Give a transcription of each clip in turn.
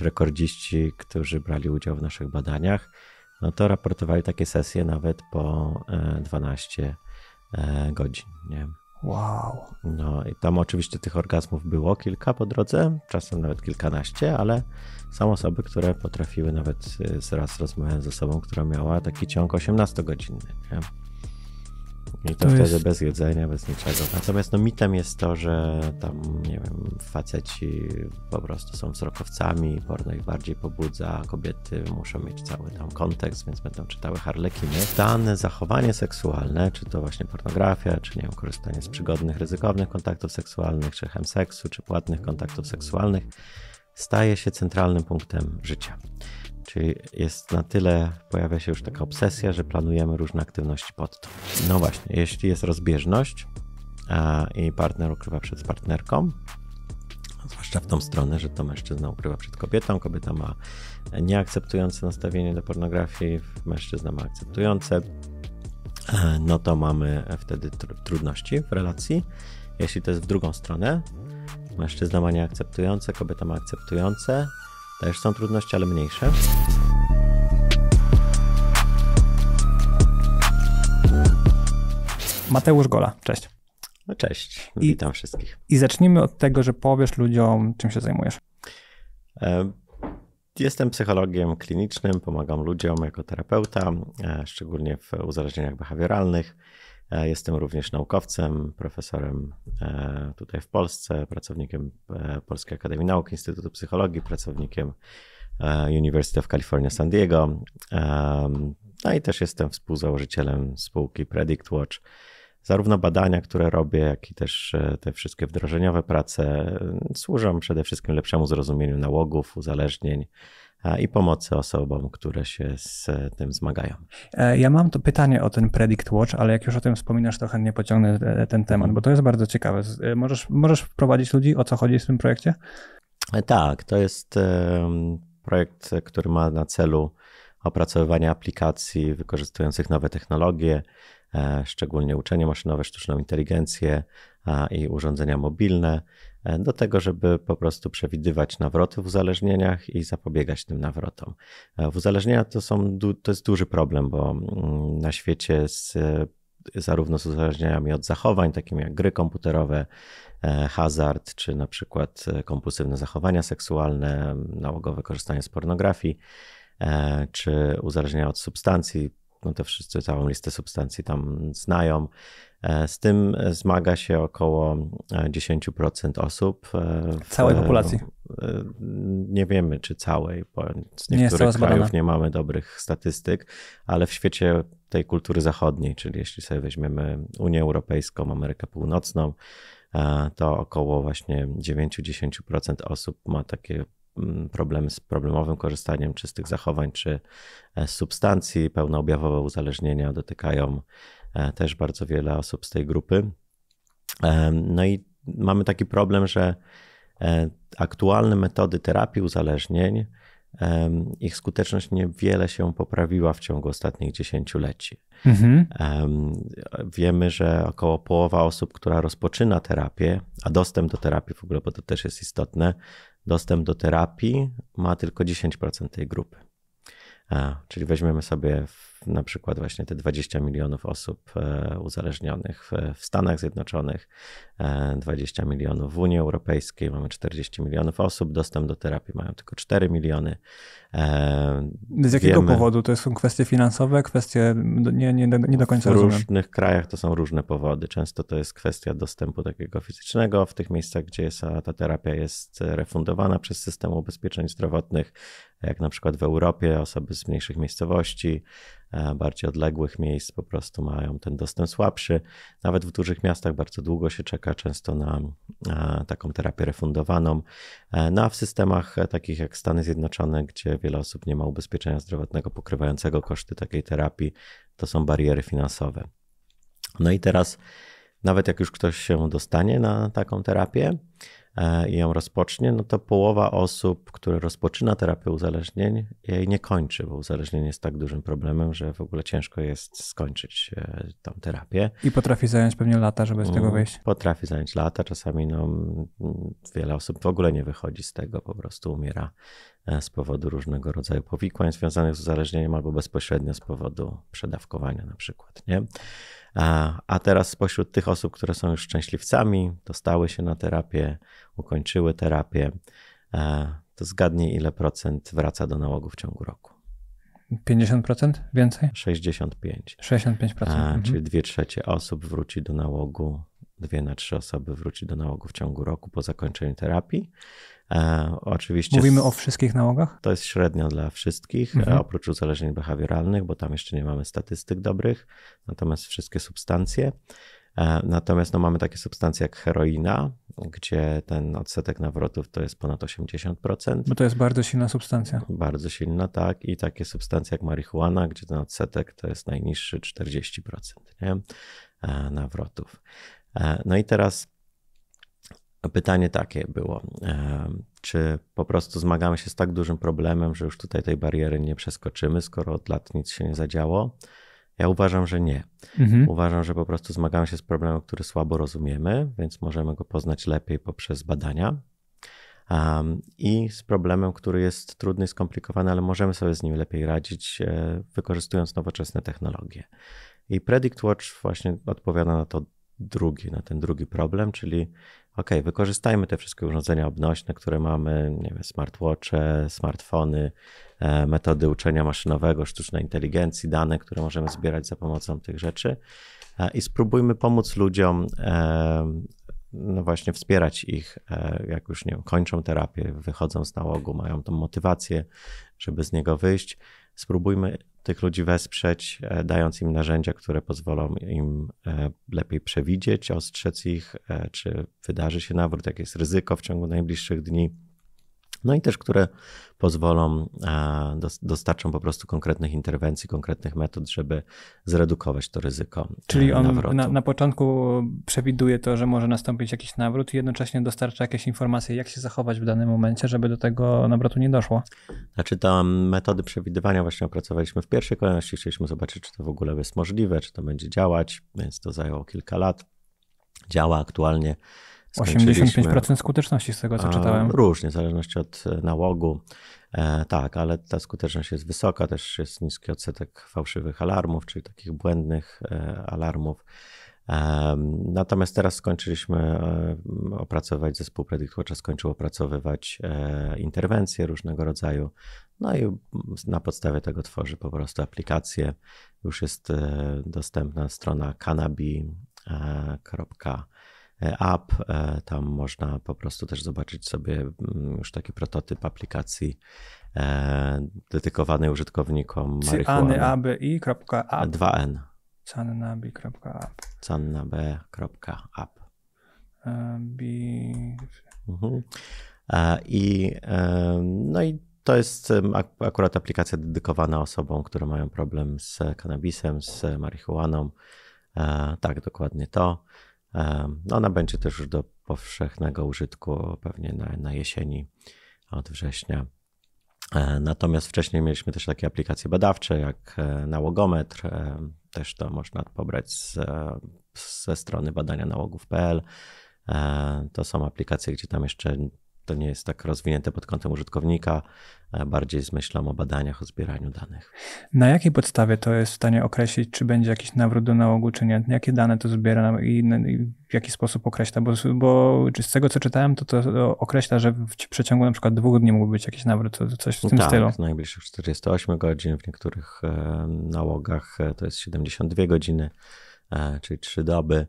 rekordziści, którzy brali udział w naszych badaniach, no to raportowali takie sesje nawet po 12 godzin. Nie? Wow. No i tam oczywiście tych orgazmów było kilka po drodze, czasem nawet kilkanaście, ale są osoby, które potrafiły, nawet zaraz rozmawiałem ze sobą, która miała taki ciąg 18-godzinny. Nie? I to wtedy jest... bez jedzenia, bez niczego. Natomiast no, mitem jest to, że tam, nie wiem, faceci po prostu są wzrokowcami, porno ich bardziej pobudza, kobiety muszą mieć cały tam kontekst, więc będą czytały harlekiny. Dane zachowanie seksualne, czy to właśnie pornografia, czy nie wiem, korzystanie z przygodnych, ryzykownych kontaktów seksualnych, czy chemseksu, czy płatnych kontaktów seksualnych, staje się centralnym punktem życia. Czyli jest na tyle, pojawia się już taka obsesja, że planujemy różne aktywności pod to. No właśnie, jeśli jest rozbieżność i partner ukrywa przed partnerką, zwłaszcza w tą stronę, że to mężczyzna ukrywa przed kobietą, kobieta ma nieakceptujące nastawienie do pornografii, mężczyzna ma akceptujące, no to mamy wtedy trudności w relacji. Jeśli to jest w drugą stronę, mężczyzna ma nieakceptujące, kobieta ma akceptujące, też są trudności, ale mniejsze. Mateusz Gola, cześć. No cześć, witam wszystkich. I zacznijmy od tego, że powiesz ludziom, czym się zajmujesz. Jestem psychologiem klinicznym, pomagam ludziom jako terapeuta, szczególnie w uzależnieniach behawioralnych. Jestem również naukowcem, profesorem tutaj w Polsce, pracownikiem Polskiej Akademii Nauk, Instytutu Psychologii, pracownikiem University of California San Diego. No i też jestem współzałożycielem spółki PredictWatch. Zarówno badania, które robię, jak i też te wszystkie wdrożeniowe prace służą przede wszystkim lepszemu zrozumieniu nałogów, uzależnień i pomocy osobom, które się z tym zmagają. Ja mam to pytanie o ten Predict Watch, ale jak już o tym wspominasz, to chętnie pociągnę ten temat, bo to jest bardzo ciekawe. Możesz wprowadzić ludzi, o co chodzi w tym projekcie? Tak, to jest projekt, który ma na celu opracowywanie aplikacji wykorzystujących nowe technologie, szczególnie uczenie maszynowe, sztuczną inteligencję i urządzenia mobilne, do tego, żeby po prostu przewidywać nawroty w uzależnieniach i zapobiegać tym nawrotom. W uzależnieniach to jest duży problem, bo na świecie zarówno z uzależnieniami od zachowań, takimi jak gry komputerowe, hazard, czy na przykład kompulsywne zachowania seksualne, nałogowe korzystanie z pornografii, czy uzależnienia od substancji, no to wszyscy całą listę substancji tam znają. Z tym zmaga się około 10% osób. Całej populacji? Nie wiemy, czy całej, bo z niektórych krajów nie mamy dobrych statystyk, ale w świecie tej kultury zachodniej, czyli jeśli sobie weźmiemy Unię Europejską, Amerykę Północną, to około właśnie 9-10% osób ma takie problemy z problemowym korzystaniem czy z tych zachowań, czy z substancji. Pełnoobjawowe uzależnienia dotykają też bardzo wiele osób z tej grupy. No i mamy taki problem, że aktualne metody terapii uzależnień, ich skuteczność niewiele się poprawiła w ciągu ostatnich dziesięcioleci. Mhm. Wiemy, że około połowa osób, która rozpoczyna terapię, a dostęp do terapii w ogóle, bo to też jest istotne, dostęp do terapii ma tylko 10% tej grupy. Czyli weźmiemy sobie na przykład właśnie te 20 milionów osób uzależnionych w Stanach Zjednoczonych, 20 milionów w Unii Europejskiej, mamy 40 milionów osób, dostęp do terapii mają tylko 4 miliony. Z jakiego powodu? To są kwestie finansowe, kwestie nie do końca rozumiem. W różnych krajach to są różne powody. Często to jest kwestia dostępu takiego fizycznego w tych miejscach, gdzie ta terapia jest refundowana przez system ubezpieczeń zdrowotnych, jak na przykład w Europie osoby z mniejszych miejscowości, bardziej odległych miejsc po prostu mają ten dostęp słabszy. Nawet w dużych miastach bardzo długo się czeka często na taką terapię refundowaną. No a w systemach takich jak Stany Zjednoczone, gdzie wiele osób nie ma ubezpieczenia zdrowotnego pokrywającego koszty takiej terapii, to są bariery finansowe. No i teraz nawet jak już ktoś się dostanie na taką terapię i ją rozpocznie, no to połowa osób, które rozpoczyna terapię uzależnień, jej nie kończy, bo uzależnienie jest tak dużym problemem, że w ogóle ciężko jest skończyć tą terapię. I potrafi zająć pewnie lata, żeby z tego wyjść. Potrafi zająć lata, czasami no, wiele osób w ogóle nie wychodzi z tego, po prostu umiera z powodu różnego rodzaju powikłań związanych z uzależnieniem albo bezpośrednio z powodu przedawkowania na przykład, nie? A teraz spośród tych osób, które są już szczęśliwcami, dostały się na terapię, ukończyły terapię, to zgadnij, ile procent wraca do nałogu w ciągu roku. 50% więcej? 65. 65%. Czyli 2/3 osób wróci do nałogu, 2 na 3 osoby wróci do nałogu w ciągu roku po zakończeniu terapii. Oczywiście mówimy o wszystkich nałogach? To jest średnio dla wszystkich, oprócz uzależnień behawioralnych, bo tam jeszcze nie mamy statystyk dobrych, natomiast wszystkie substancje. Natomiast no, mamy takie substancje jak heroina, gdzie ten odsetek nawrotów to jest ponad 80%. Bo to jest bardzo silna substancja. Bardzo silna, tak. I takie substancje jak marihuana, gdzie ten odsetek to jest najniższy 40%, nie? Nawrotów. No i teraz pytanie takie było, czy po prostu zmagamy się z tak dużym problemem, że już tutaj tej bariery nie przeskoczymy, skoro od lat nic się nie zadziało? Ja uważam, że nie. Uważam, że po prostu zmagamy się z problemem, który słabo rozumiemy, więc możemy go poznać lepiej poprzez badania. I z problemem, który jest trudny i skomplikowany, ale możemy sobie z nim lepiej radzić, wykorzystując nowoczesne technologie. I PredictWatch właśnie odpowiada na to na ten drugi problem, czyli okej, wykorzystajmy te wszystkie urządzenia obnośne, które mamy, nie wiem, smartwatche, smartfony, metody uczenia maszynowego, sztucznej inteligencji, dane, które możemy zbierać za pomocą tych rzeczy i spróbujmy pomóc ludziom, no właśnie wspierać ich, jak już, nie wiem, kończą terapię, wychodzą z nałogu, mają tą motywację, żeby z niego wyjść. Spróbujmy tych ludzi wesprzeć, dając im narzędzia, które pozwolą im lepiej przewidzieć, ostrzec ich, czy wydarzy się nawrót, jakie jest ryzyko w ciągu najbliższych dni. No i też, które pozwolą, dostarczą po prostu konkretnych interwencji, konkretnych metod, żeby zredukować to ryzyko. Czyli on na początku przewiduje to, że może nastąpić jakiś nawrót i jednocześnie dostarcza jakieś informacje, jak się zachować w danym momencie, żeby do tego nawrotu nie doszło. Znaczy tam metody przewidywania właśnie opracowaliśmy w pierwszej kolejności. Chcieliśmy zobaczyć, czy to w ogóle jest możliwe, czy to będzie działać, więc to zajęło kilka lat. Działa aktualnie. 85% skuteczności z tego, co czytałem. Różnie, w zależności od nałogu. Tak, ale ta skuteczność jest wysoka, też jest niski odsetek fałszywych alarmów, czyli takich błędnych alarmów. Natomiast teraz skończyliśmy opracowywać, zespół PredictWatcha skończył opracowywać interwencje różnego rodzaju, no i na podstawie tego tworzy po prostu aplikację. Już jest dostępna strona Cannabe.app, tam można po prostu też zobaczyć sobie już taki prototyp aplikacji dedykowanej użytkownikom marihuany. Cannabe.app. 2N. Cannabe.app. Cannabe.app. No i to jest akurat aplikacja dedykowana osobom, które mają problem z kanabisem, z marihuaną. Tak, dokładnie to. Ona będzie też już do powszechnego użytku pewnie na jesieni, od września. Natomiast wcześniej mieliśmy też takie aplikacje badawcze jak nałogometr. Też to można pobrać ze strony badania nałogów.pl. To są aplikacje, gdzie tam jeszcze to nie jest tak rozwinięte pod kątem użytkownika, bardziej z myślą o badaniach, o zbieraniu danych. Na jakiej podstawie to jest w stanie określić, czy będzie jakiś nawrót do nałogu, czy nie? Jakie dane to zbiera i w jaki sposób określa? Bo z tego, co czytałem, to określa, że w przeciągu na przykład 2 dni mógł być jakiś nawrót, coś w tym stylu. W najbliższych 48 godzin, w niektórych nałogach to jest 72 godziny, czyli 3 doby.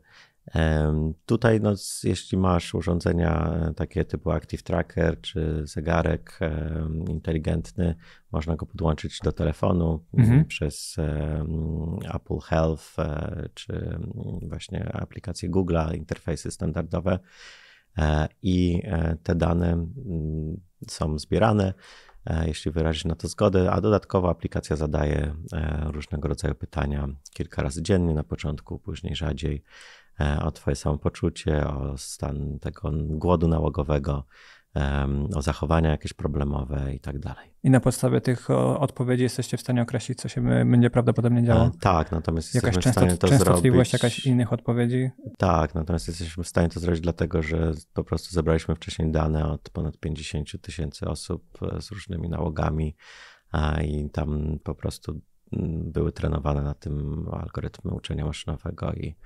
Tutaj, no, jeśli masz urządzenia takie typu Active Tracker czy zegarek inteligentny, można go podłączyć do telefonu przez Apple Health czy właśnie aplikacje Google'a, interfejsy standardowe i te dane są zbierane, jeśli wyrazisz na to zgodę, a dodatkowo aplikacja zadaje różnego rodzaju pytania kilka razy dziennie, na początku, później rzadziej, o twoje samopoczucie, o stan tego głodu nałogowego, o zachowania jakieś problemowe i tak dalej. I na podstawie tych odpowiedzi jesteście w stanie określić, co się będzie prawdopodobnie działo? Tak, natomiast jesteśmy w stanie to zrobić. Jakaś częstotliwość jakichś innych odpowiedzi? Tak, natomiast jesteśmy w stanie to zrobić dlatego, że po prostu zebraliśmy wcześniej dane od ponad 50 000 osób z różnymi nałogami i tam po prostu były trenowane na tym algorytmy uczenia maszynowego i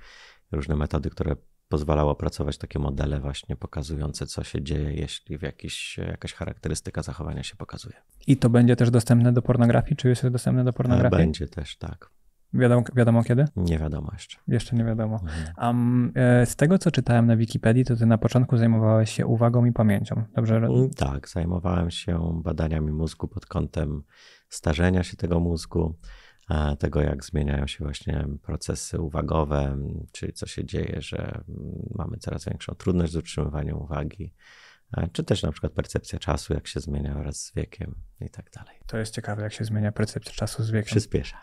różne metody, które pozwalało opracować takie modele właśnie pokazujące, co się dzieje, jeśli jakaś charakterystyka zachowania się pokazuje. I to będzie też dostępne do pornografii? Czy jest dostępne do pornografii? Będzie też, tak. Wiadomo kiedy? Nie wiadomo jeszcze. Jeszcze nie wiadomo. Z tego, co czytałem na Wikipedii, to ty na początku zajmowałeś się uwagą i pamięcią, dobrze? Tak, zajmowałem się badaniami mózgu pod kątem starzenia się tego mózgu, tego, jak zmieniają się właśnie procesy uwagowe, czyli co się dzieje, że mamy coraz większą trudność z utrzymywaniem uwagi, czy też na przykład percepcja czasu, jak się zmienia wraz z wiekiem i tak dalej. To jest ciekawe, jak się zmienia percepcja czasu z wiekiem. Przyspiesza.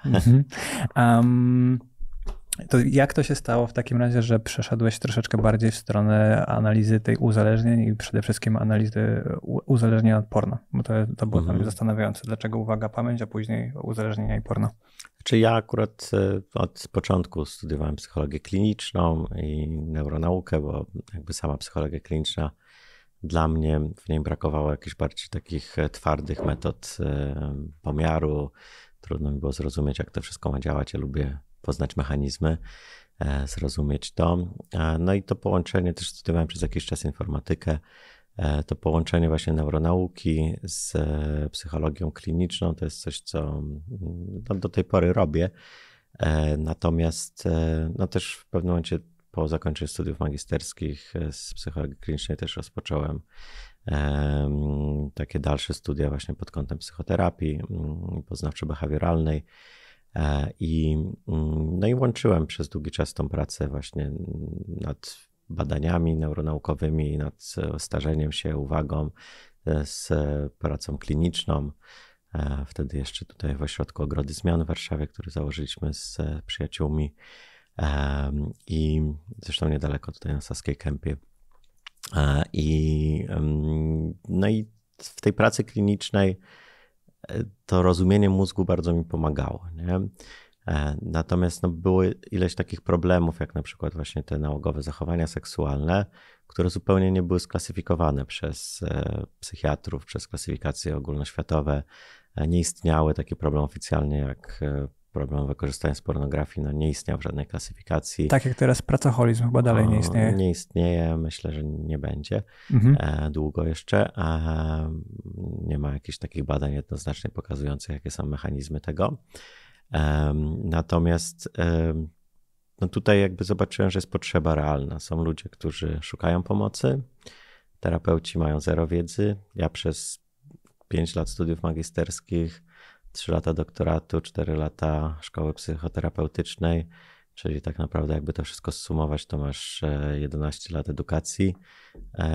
To jak to się stało w takim razie, że przeszedłeś troszeczkę bardziej w stronę analizy tych uzależnień i przede wszystkim analizy uzależnienia od porno? Bo to było dla mnie zastanawiające, dlaczego uwaga, pamięć, a później uzależnienia i porno. Znaczy ja akurat od początku studiowałem psychologię kliniczną i neuronaukę, bo jakby sama psychologia kliniczna dla mnie, w niej brakowało jakichś bardziej takich twardych metod pomiaru. Trudno mi było zrozumieć, jak to wszystko ma działać. Ja lubię poznać mechanizmy, zrozumieć to. No i to połączenie, też studiowałem przez jakiś czas informatykę, to połączenie właśnie neuronauki z psychologią kliniczną to jest coś, co do tej pory robię. Natomiast no też w pewnym momencie po zakończeniu studiów magisterskich z psychologii klinicznej też rozpocząłem takie dalsze studia właśnie pod kątem psychoterapii poznawczo-behawioralnej. No i łączyłem przez długi czas tą pracę właśnie nad badaniami neuronaukowymi, nad starzeniem się, uwagą z pracą kliniczną. Wtedy jeszcze tutaj w Ośrodku Ogrody Zmian w Warszawie, który założyliśmy z przyjaciółmi i zresztą niedaleko tutaj na Saskiej Kępie. No i w tej pracy klinicznej to rozumienie mózgu bardzo mi pomagało, nie? Natomiast no, było ileś takich problemów, jak na przykład właśnie te nałogowe zachowania seksualne, które zupełnie nie były sklasyfikowane przez psychiatrów, przez klasyfikacje ogólnoświatowe. Nie istniały taki problem oficjalnie jak problem wykorzystania z pornografii, no nie istniał w żadnej klasyfikacji. Tak jak teraz pracoholizm chyba dalej nie istnieje. Nie istnieje, myślę, że nie będzie długo jeszcze. Nie ma jakichś takich badań jednoznacznie pokazujących, jakie są mechanizmy tego. Natomiast no tutaj jakby zobaczyłem, że jest potrzeba realna. Są ludzie, którzy szukają pomocy, terapeuci mają zero wiedzy. Ja przez 5 lat studiów magisterskich, 3 lata doktoratu, 4 lata szkoły psychoterapeutycznej, czyli tak naprawdę jakby to wszystko zsumować, to masz 11 lat edukacji.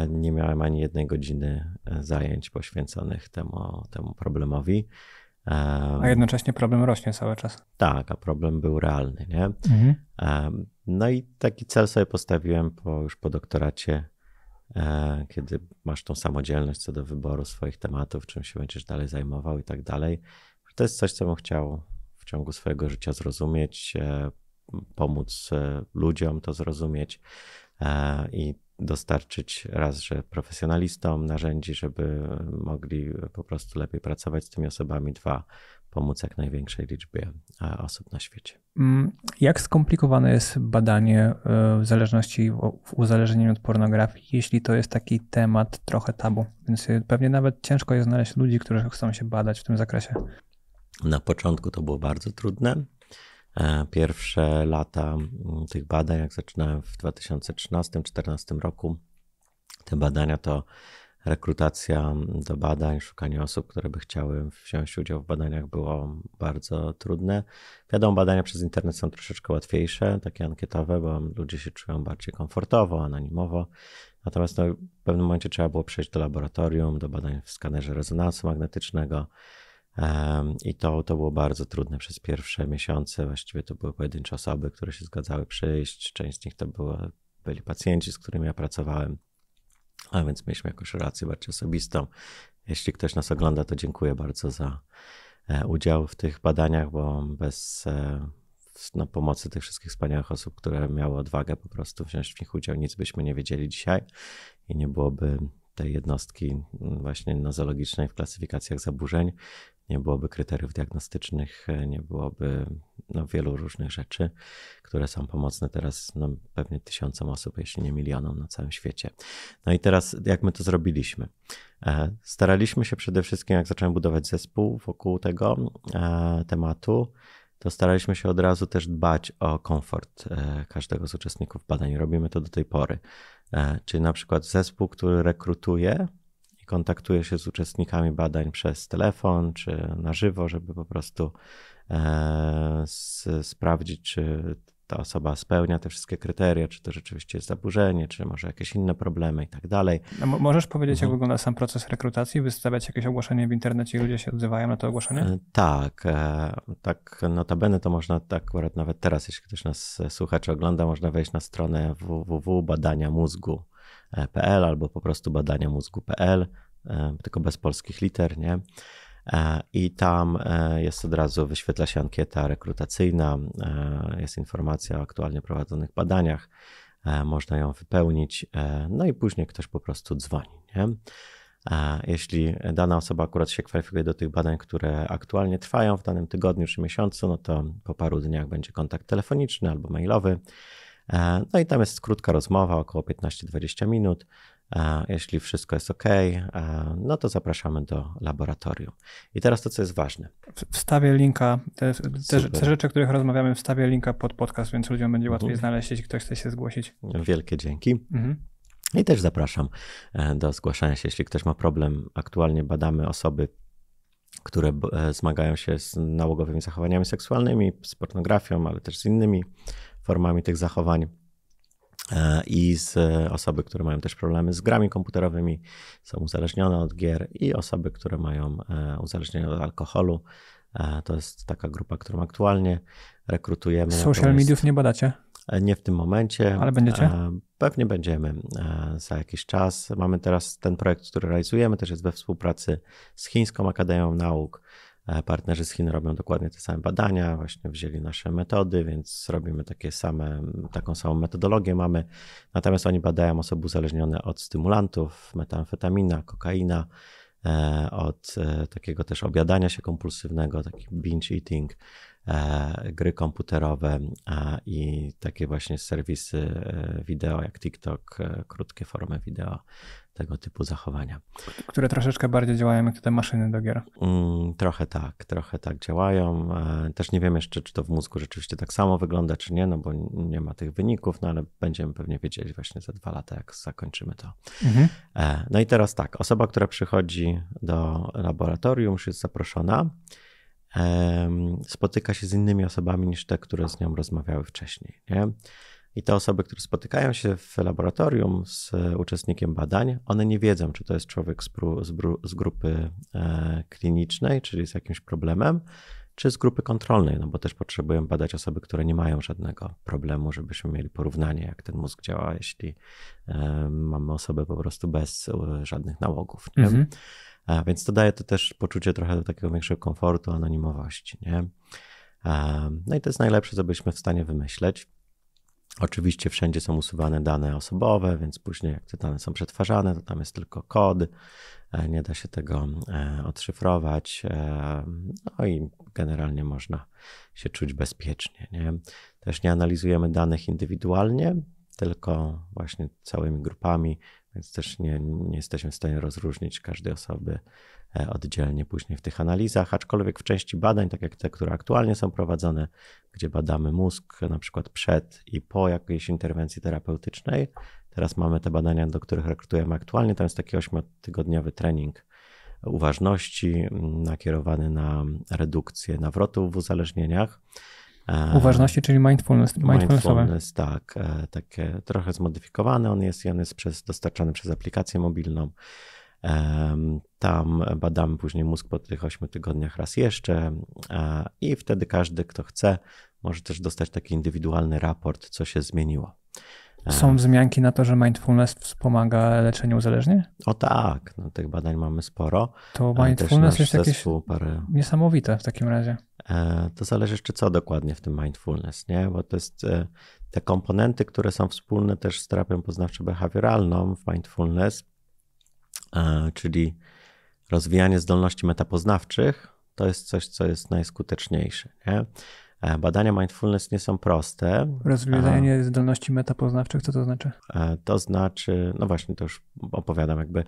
Nie miałem ani jednej godziny zajęć poświęconych temu problemowi. A jednocześnie problem rośnie cały czas. Tak, a problem był realny, nie? No i taki cel sobie postawiłem już po doktoracie, kiedy masz tą samodzielność co do wyboru swoich tematów, czym się będziesz dalej zajmował i tak dalej. To jest coś, co bym chciał w ciągu swojego życia zrozumieć, pomóc ludziom to zrozumieć i dostarczyć raz, że profesjonalistom narzędzi, żeby mogli po prostu lepiej pracować z tymi osobami, 2, pomóc jak największej liczbie osób na świecie. Jak skomplikowane jest badanie w uzależnieniu od pornografii, jeśli to jest taki temat trochę tabu? Więc pewnie nawet ciężko jest znaleźć ludzi, którzy chcą się badać w tym zakresie. Na początku to było bardzo trudne. Pierwsze lata tych badań, jak zaczynałem w 2013-2014 roku, te badania to rekrutacja do badań, szukanie osób, które by chciały wziąć udział w badaniach było bardzo trudne. Wiadomo, badania przez internet są troszeczkę łatwiejsze, takie ankietowe, bo ludzie się czują bardziej komfortowo, anonimowo. Natomiast no, w pewnym momencie trzeba było przejść do laboratorium, do badań w skanerze rezonansu magnetycznego. I to było bardzo trudne przez pierwsze miesiące. Właściwie to były pojedyncze osoby, które się zgadzały przyjść. Część z nich to byli pacjenci, z którymi ja pracowałem. A więc mieliśmy jakąś relację bardziej osobistą. Jeśli ktoś nas ogląda, to dziękuję bardzo za udział w tych badaniach, bo bez pomocy tych wszystkich wspaniałych osób, które miały odwagę po prostu wziąć w nich udział, nic byśmy nie wiedzieli dzisiaj i nie byłoby tej jednostki właśnie nozologicznej w klasyfikacjach zaburzeń, nie byłoby kryteriów diagnostycznych, nie byłoby wielu różnych rzeczy, które są pomocne teraz pewnie tysiącom osób, jeśli nie milionom na całym świecie. No i teraz jak my to zrobiliśmy? Staraliśmy się przede wszystkim, jak zacząłem budować zespół wokół tego tematu, to staraliśmy się od razu też dbać o komfort każdego z uczestników badań. Robimy to do tej pory. Czyli na przykład zespół, który rekrutuje i kontaktuje się z uczestnikami badań przez telefon czy na żywo, żeby po prostu sprawdzić, czy ta osoba spełnia te wszystkie kryteria, czy to rzeczywiście jest zaburzenie, czy może jakieś inne problemy i tak dalej. A możesz powiedzieć, jak wygląda sam proces rekrutacji? Wystawiać jakieś ogłoszenie w internecie i ludzie się odzywają na to ogłoszenie? Tak, tak notabene to można, tak akurat nawet teraz, jeśli ktoś nas słucha czy ogląda, można wejść na stronę www.badania-mózgu.pl albo po prostu badania-mózgu.pl, tylko bez polskich liter, nie? I tam jest od razu, wyświetla się ankieta rekrutacyjna, jest informacja o aktualnie prowadzonych badaniach, można ją wypełnić, no i później ktoś po prostu dzwoni, nie? Jeśli dana osoba akurat się kwalifikuje do tych badań, które aktualnie trwają w danym tygodniu czy miesiącu, no to po paru dniach będzie kontakt telefoniczny albo mailowy. No i tam jest krótka rozmowa, około 15-20 minut. Jeśli wszystko jest ok, no to zapraszamy do laboratorium. I teraz to, co jest ważne. Wstawię linka, te rzeczy, o których rozmawiamy, wstawię linka pod podcast, więc ludziom będzie łatwiej znaleźć, jeśli ktoś chce się zgłosić. Wielkie dzięki. I też zapraszam do zgłaszania się, jeśli ktoś ma problem. Aktualnie badamy osoby, które zmagają się z nałogowymi zachowaniami seksualnymi, z pornografią, ale też z innymi formami tych zachowań. I z osoby, które mają też problemy z grami komputerowymi, są uzależnione od gier, i osoby, które mają uzależnienie od alkoholu. To jest taka grupa, którą aktualnie rekrutujemy. Social mediów nie badacie? Nie w tym momencie. Ale będziecie? Pewnie będziemy za jakiś czas. Mamy teraz ten projekt, który realizujemy, też jest we współpracy z Chińską Akademią Nauk. Partnerzy z Chin robią dokładnie te same badania, właśnie wzięli nasze metody, więc robimy taką samą metodologię mamy. Natomiast oni badają osoby uzależnione od stymulantów, metamfetamina, kokaina, od takiego też objadania się kompulsywnego, taki binge eating, gry komputerowe i takie właśnie serwisy wideo jak TikTok, krótkie formy wideo, tego typu zachowania. Które troszeczkę bardziej działają jak te maszyny do gier. Trochę tak działają. Też nie wiem jeszcze, czy to w mózgu rzeczywiście tak samo wygląda, czy nie, no bo nie ma tych wyników, no ale będziemy pewnie wiedzieli właśnie za 2 lata, jak zakończymy to. No i teraz tak, osoba, która przychodzi do laboratorium, już jest zaproszona, spotyka się z innymi osobami niż te, które z nią rozmawiały wcześniej, nie? I te osoby, które spotykają się w laboratorium z uczestnikiem badań, one nie wiedzą, czy to jest człowiek z grupy klinicznej, czyli z jakimś problemem, czy z grupy kontrolnej, no bo też potrzebujemy badać osoby, które nie mają żadnego problemu, żebyśmy mieli porównanie, jak ten mózg działa, jeśli mamy osobę po prostu bez żadnych nałogów, nie? Więc to daje to też poczucie trochę takiego większego komfortu, anonimowości, nie? No i to jest najlepsze, co byliśmy w stanie wymyśleć. Oczywiście wszędzie są usuwane dane osobowe, więc później jak te dane są przetwarzane, to tam jest tylko kod, nie da się tego odszyfrować, no i generalnie można się czuć bezpiecznie, nie? Też nie analizujemy danych indywidualnie, tylko właśnie całymi grupami, więc też nie jesteśmy w stanie rozróżnić każdej osoby oddzielnie później w tych analizach, aczkolwiek w części badań, tak jak te, które aktualnie są prowadzone, gdzie badamy mózg na przykład przed i po jakiejś interwencji terapeutycznej, teraz mamy te badania, do których rekrutujemy aktualnie, tam jest taki 8-tygodniowy trening uważności nakierowany na redukcję nawrotów w uzależnieniach. Uważności, czyli mindfulness, tak, takie trochę zmodyfikowany on jest i on jest dostarczany przez aplikację mobilną. Tam badamy później mózg po tych 8 tygodniach raz jeszcze i wtedy każdy, kto chce, może też dostać taki indywidualny raport, co się zmieniło. Są wzmianki na to, że mindfulness wspomaga leczeniu uzależnień? O tak, no, tych badań mamy sporo. To mindfulness jest jakieś niesamowite w takim razie. To zależy jeszcze co dokładnie w tym mindfulness, nie? Bo to jest te komponenty, które są wspólne też z terapią poznawczo-behawioralną w mindfulness, czyli rozwijanie zdolności metapoznawczych, to jest coś, co jest najskuteczniejsze, nie? Badania mindfulness nie są proste. Rozwijanie zdolności metapoznawczych, co to znaczy? To znaczy, no właśnie, to już opowiadam, jakby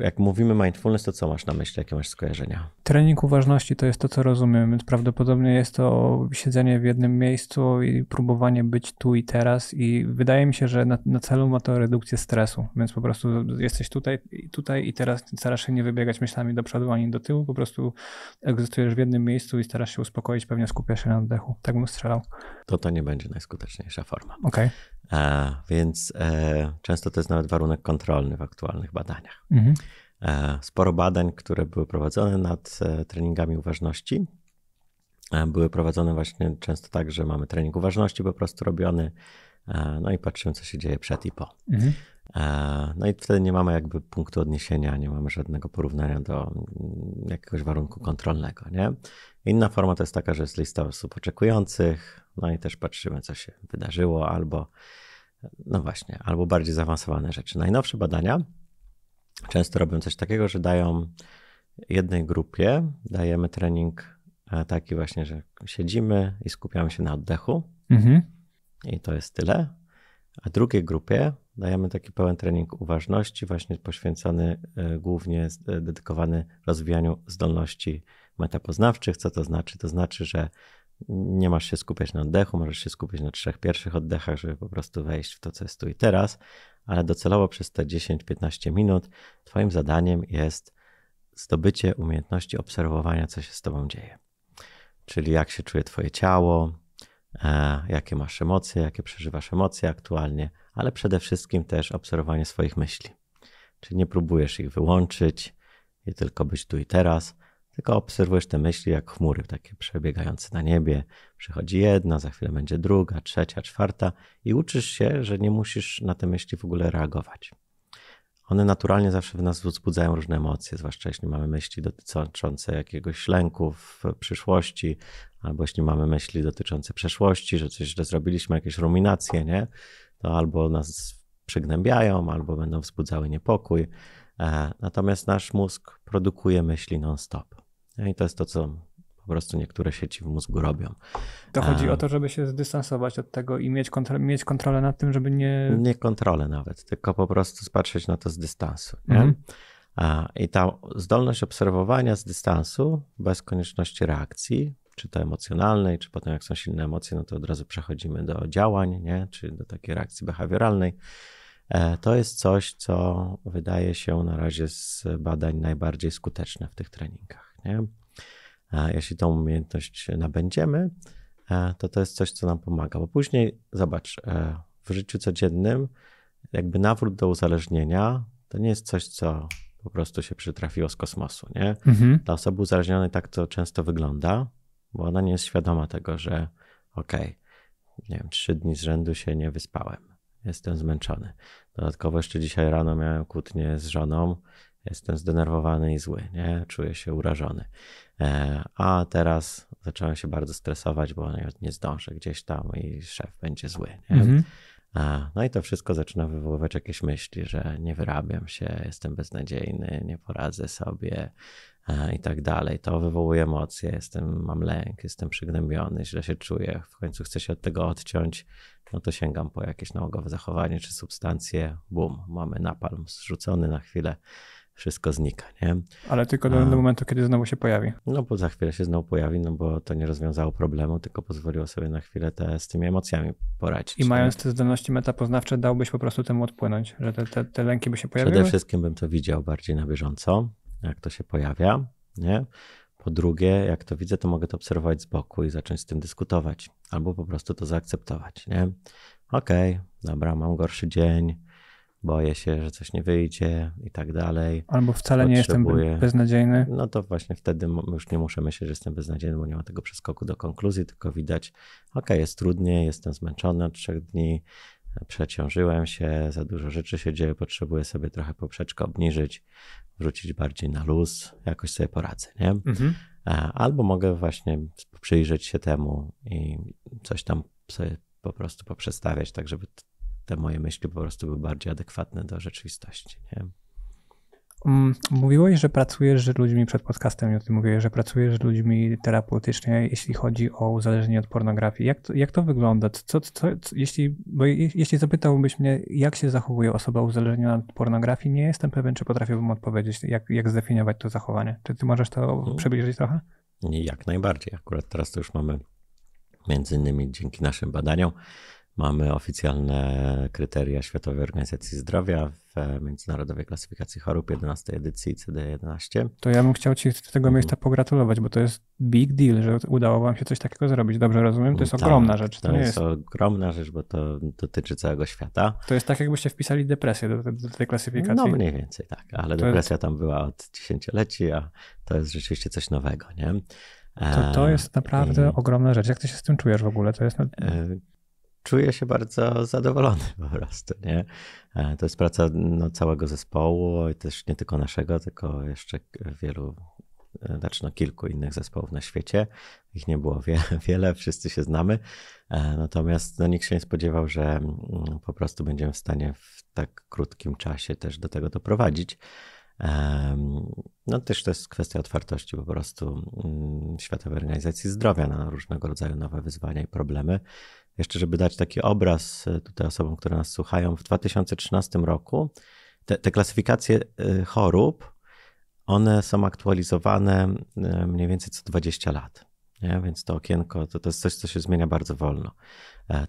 jak mówimy mindfulness, to co masz na myśli, jakie masz skojarzenia? Trening uważności to jest to, co rozumiem, więc prawdopodobnie jest to siedzenie w jednym miejscu i próbowanie być tu i teraz i wydaje mi się, że na celu ma to redukcję stresu, więc po prostu jesteś tutaj i teraz starasz się nie wybiegać myślami do przodu ani do tyłu, po prostu egzystujesz w jednym miejscu i starasz się uspokoić, pewnie skupiasz się na oddechu. Tak bym strzelał. To nie będzie najskuteczniejsza forma. Okej. Więc często to jest nawet warunek kontrolny w aktualnych badaniach. Sporo badań, które były prowadzone nad treningami uważności, były prowadzone właśnie często tak, że mamy trening uważności po prostu robiony, no i patrzymy, co się dzieje przed i po. No i wtedy nie mamy jakby punktu odniesienia, nie mamy żadnego porównania do jakiegoś warunku kontrolnego, nie? Inna forma to jest taka, że jest lista osób oczekujących, no i też patrzymy, co się wydarzyło, albo no właśnie, albo bardziej zaawansowane rzeczy. Najnowsze badania często robią coś takiego, że dają jednej grupie, dajemy trening taki właśnie, że siedzimy i skupiamy się na oddechu i to jest tyle, a drugiej grupie dajemy taki pełen trening uważności, właśnie poświęcony, głównie dedykowany rozwijaniu zdolności metapoznawczych. Co to znaczy? To znaczy, że nie masz się skupiać na oddechu, możesz się skupić na 3 pierwszych oddechach, żeby po prostu wejść w to, co jest tu i teraz, ale docelowo przez te 10-15 minut twoim zadaniem jest zdobycie umiejętności obserwowania, co się z tobą dzieje. Czyli jak się czuje twoje ciało, jakie masz emocje, jakie przeżywasz emocje aktualnie, ale przede wszystkim też obserwowanie swoich myśli. Czyli nie próbujesz ich wyłączyć i tylko być tu i teraz, tylko obserwujesz te myśli jak chmury takie przebiegające na niebie. Przychodzi jedna, za chwilę będzie druga, trzecia, czwarta i uczysz się, że nie musisz na te myśli w ogóle reagować. One naturalnie zawsze w nas wzbudzają różne emocje, zwłaszcza jeśli mamy myśli dotyczące jakiegoś lęku w przyszłości, albo jeśli mamy myśli dotyczące przeszłości, że coś źle zrobiliśmy, jakieś ruminacje, nie? To albo nas przygnębiają, albo będą wzbudzały niepokój. Natomiast nasz mózg produkuje myśli non-stop. I to jest to, co po prostu niektóre sieci w mózgu robią. To chodzi o to, żeby się zdystansować od tego i mieć kontrolę nad tym, żeby nie... Nie kontrolę nawet, tylko po prostu spatrzeć na to z dystansu. Nie? I ta zdolność obserwowania z dystansu, bez konieczności reakcji, czy to emocjonalnej, czy potem jak są silne emocje, no to od razu przechodzimy do działań, nie? Czy do takiej reakcji behawioralnej. To jest coś, co wydaje się na razie z badań najbardziej skuteczne w tych treningach, nie? Jeśli tą umiejętność nabędziemy, to jest coś, co nam pomaga. Bo później, zobacz, w życiu codziennym jakby nawrót do uzależnienia to nie jest coś, co po prostu się przytrafiło z kosmosu, nie? Dla osoby uzależnionej tak to często wygląda, bo ona nie jest świadoma tego, że okej, nie wiem, 3 dni z rzędu się nie wyspałem. Jestem zmęczony. Dodatkowo jeszcze dzisiaj rano miałem kłótnię z żoną. Jestem zdenerwowany i zły, nie? Czuję się urażony. A teraz zacząłem się bardzo stresować, bo nie zdążę gdzieś tam i szef będzie zły, nie? No i to wszystko zaczyna wywoływać jakieś myśli, że nie wyrabiam się, jestem beznadziejny, nie poradzę sobie i tak dalej. To wywołuje emocje, mam lęk, jestem przygnębiony, źle się czuję, w końcu chcę się od tego odciąć, no to sięgam po jakieś nałogowe zachowanie czy substancje, bum, mamy napalm zrzucony na chwilę, wszystko znika, nie? Ale tylko do momentu, kiedy znowu się pojawi. No bo za chwilę się znowu pojawi, no bo to nie rozwiązało problemu, tylko pozwoliło sobie na chwilę z tymi emocjami poradzić. I mając te zdolności metapoznawcze, dałbyś po prostu temu odpłynąć, że te lęki by się pojawiły? Przede wszystkim bym to widział bardziej na bieżąco, jak to się pojawia, nie? Po drugie, jak to widzę, to mogę to obserwować z boku i zacząć z tym dyskutować, albo po prostu to zaakceptować, nie? Okej, dobra, mam gorszy dzień, boję się, że coś nie wyjdzie i tak dalej. Albo wcale nie jestem beznadziejny. No to właśnie wtedy już nie muszę myśleć, że jestem beznadziejny, bo nie ma tego przeskoku do konkluzji, tylko widać, okej, jest trudniej, jestem zmęczony od 3 dni, przeciążyłem się, za dużo rzeczy się dzieje, potrzebuję sobie trochę poprzeczkę obniżyć, wrócić bardziej na luz, jakoś sobie poradzę, nie? Mhm. Albo mogę właśnie przyjrzeć się temu i coś tam sobie po prostu poprzestawiać, tak żeby te moje myśli po prostu były bardziej adekwatne do rzeczywistości, nie? Mówiłeś, że pracujesz z ludźmi przed podcastem, i o tym mówiłeś, że pracujesz z ludźmi terapeutycznie, jeśli chodzi o uzależnienie od pornografii. Jak to wygląda? Jeśli zapytałbyś mnie, jak się zachowuje osoba uzależniona od pornografii, nie jestem pewien, czy potrafiłbym odpowiedzieć, jak zdefiniować to zachowanie. Czy ty możesz to przybliżyć trochę? Jak najbardziej. Akurat teraz to już mamy, między innymi dzięki naszym badaniom, mamy oficjalne kryteria Światowej Organizacji Zdrowia w Międzynarodowej Klasyfikacji Chorób 11 edycji ICD-11. To ja bym chciał ci z tego miejsca pogratulować, bo to jest big deal, że udało wam się coś takiego zrobić. Dobrze rozumiem? To jest ogromna rzecz. To jest ogromna rzecz, bo to dotyczy całego świata. To jest tak, jakbyście wpisali depresję do tej klasyfikacji. No mniej więcej tak, ale depresja tam była od dziesięcioleci, a to jest rzeczywiście coś nowego, nie? To jest naprawdę ogromna rzecz. Jak ty się z tym czujesz w ogóle? To jest... Czuję się bardzo zadowolony po prostu, nie? To jest praca całego zespołu i też nie tylko naszego, tylko jeszcze kilku innych zespołów na świecie. Ich nie było wiele, wszyscy się znamy. Natomiast nikt się nie spodziewał, że po prostu będziemy w stanie w tak krótkim czasie też do tego doprowadzić. Też to jest kwestia otwartości po prostu Światowej Organizacji Zdrowia na różnego rodzaju nowe wyzwania i problemy. Jeszcze, żeby dać taki obraz tutaj osobom, które nas słuchają, w 2013 roku te klasyfikacje chorób, one są aktualizowane mniej więcej co 20 lat. Nie? Więc to okienko to jest coś, co się zmienia bardzo wolno.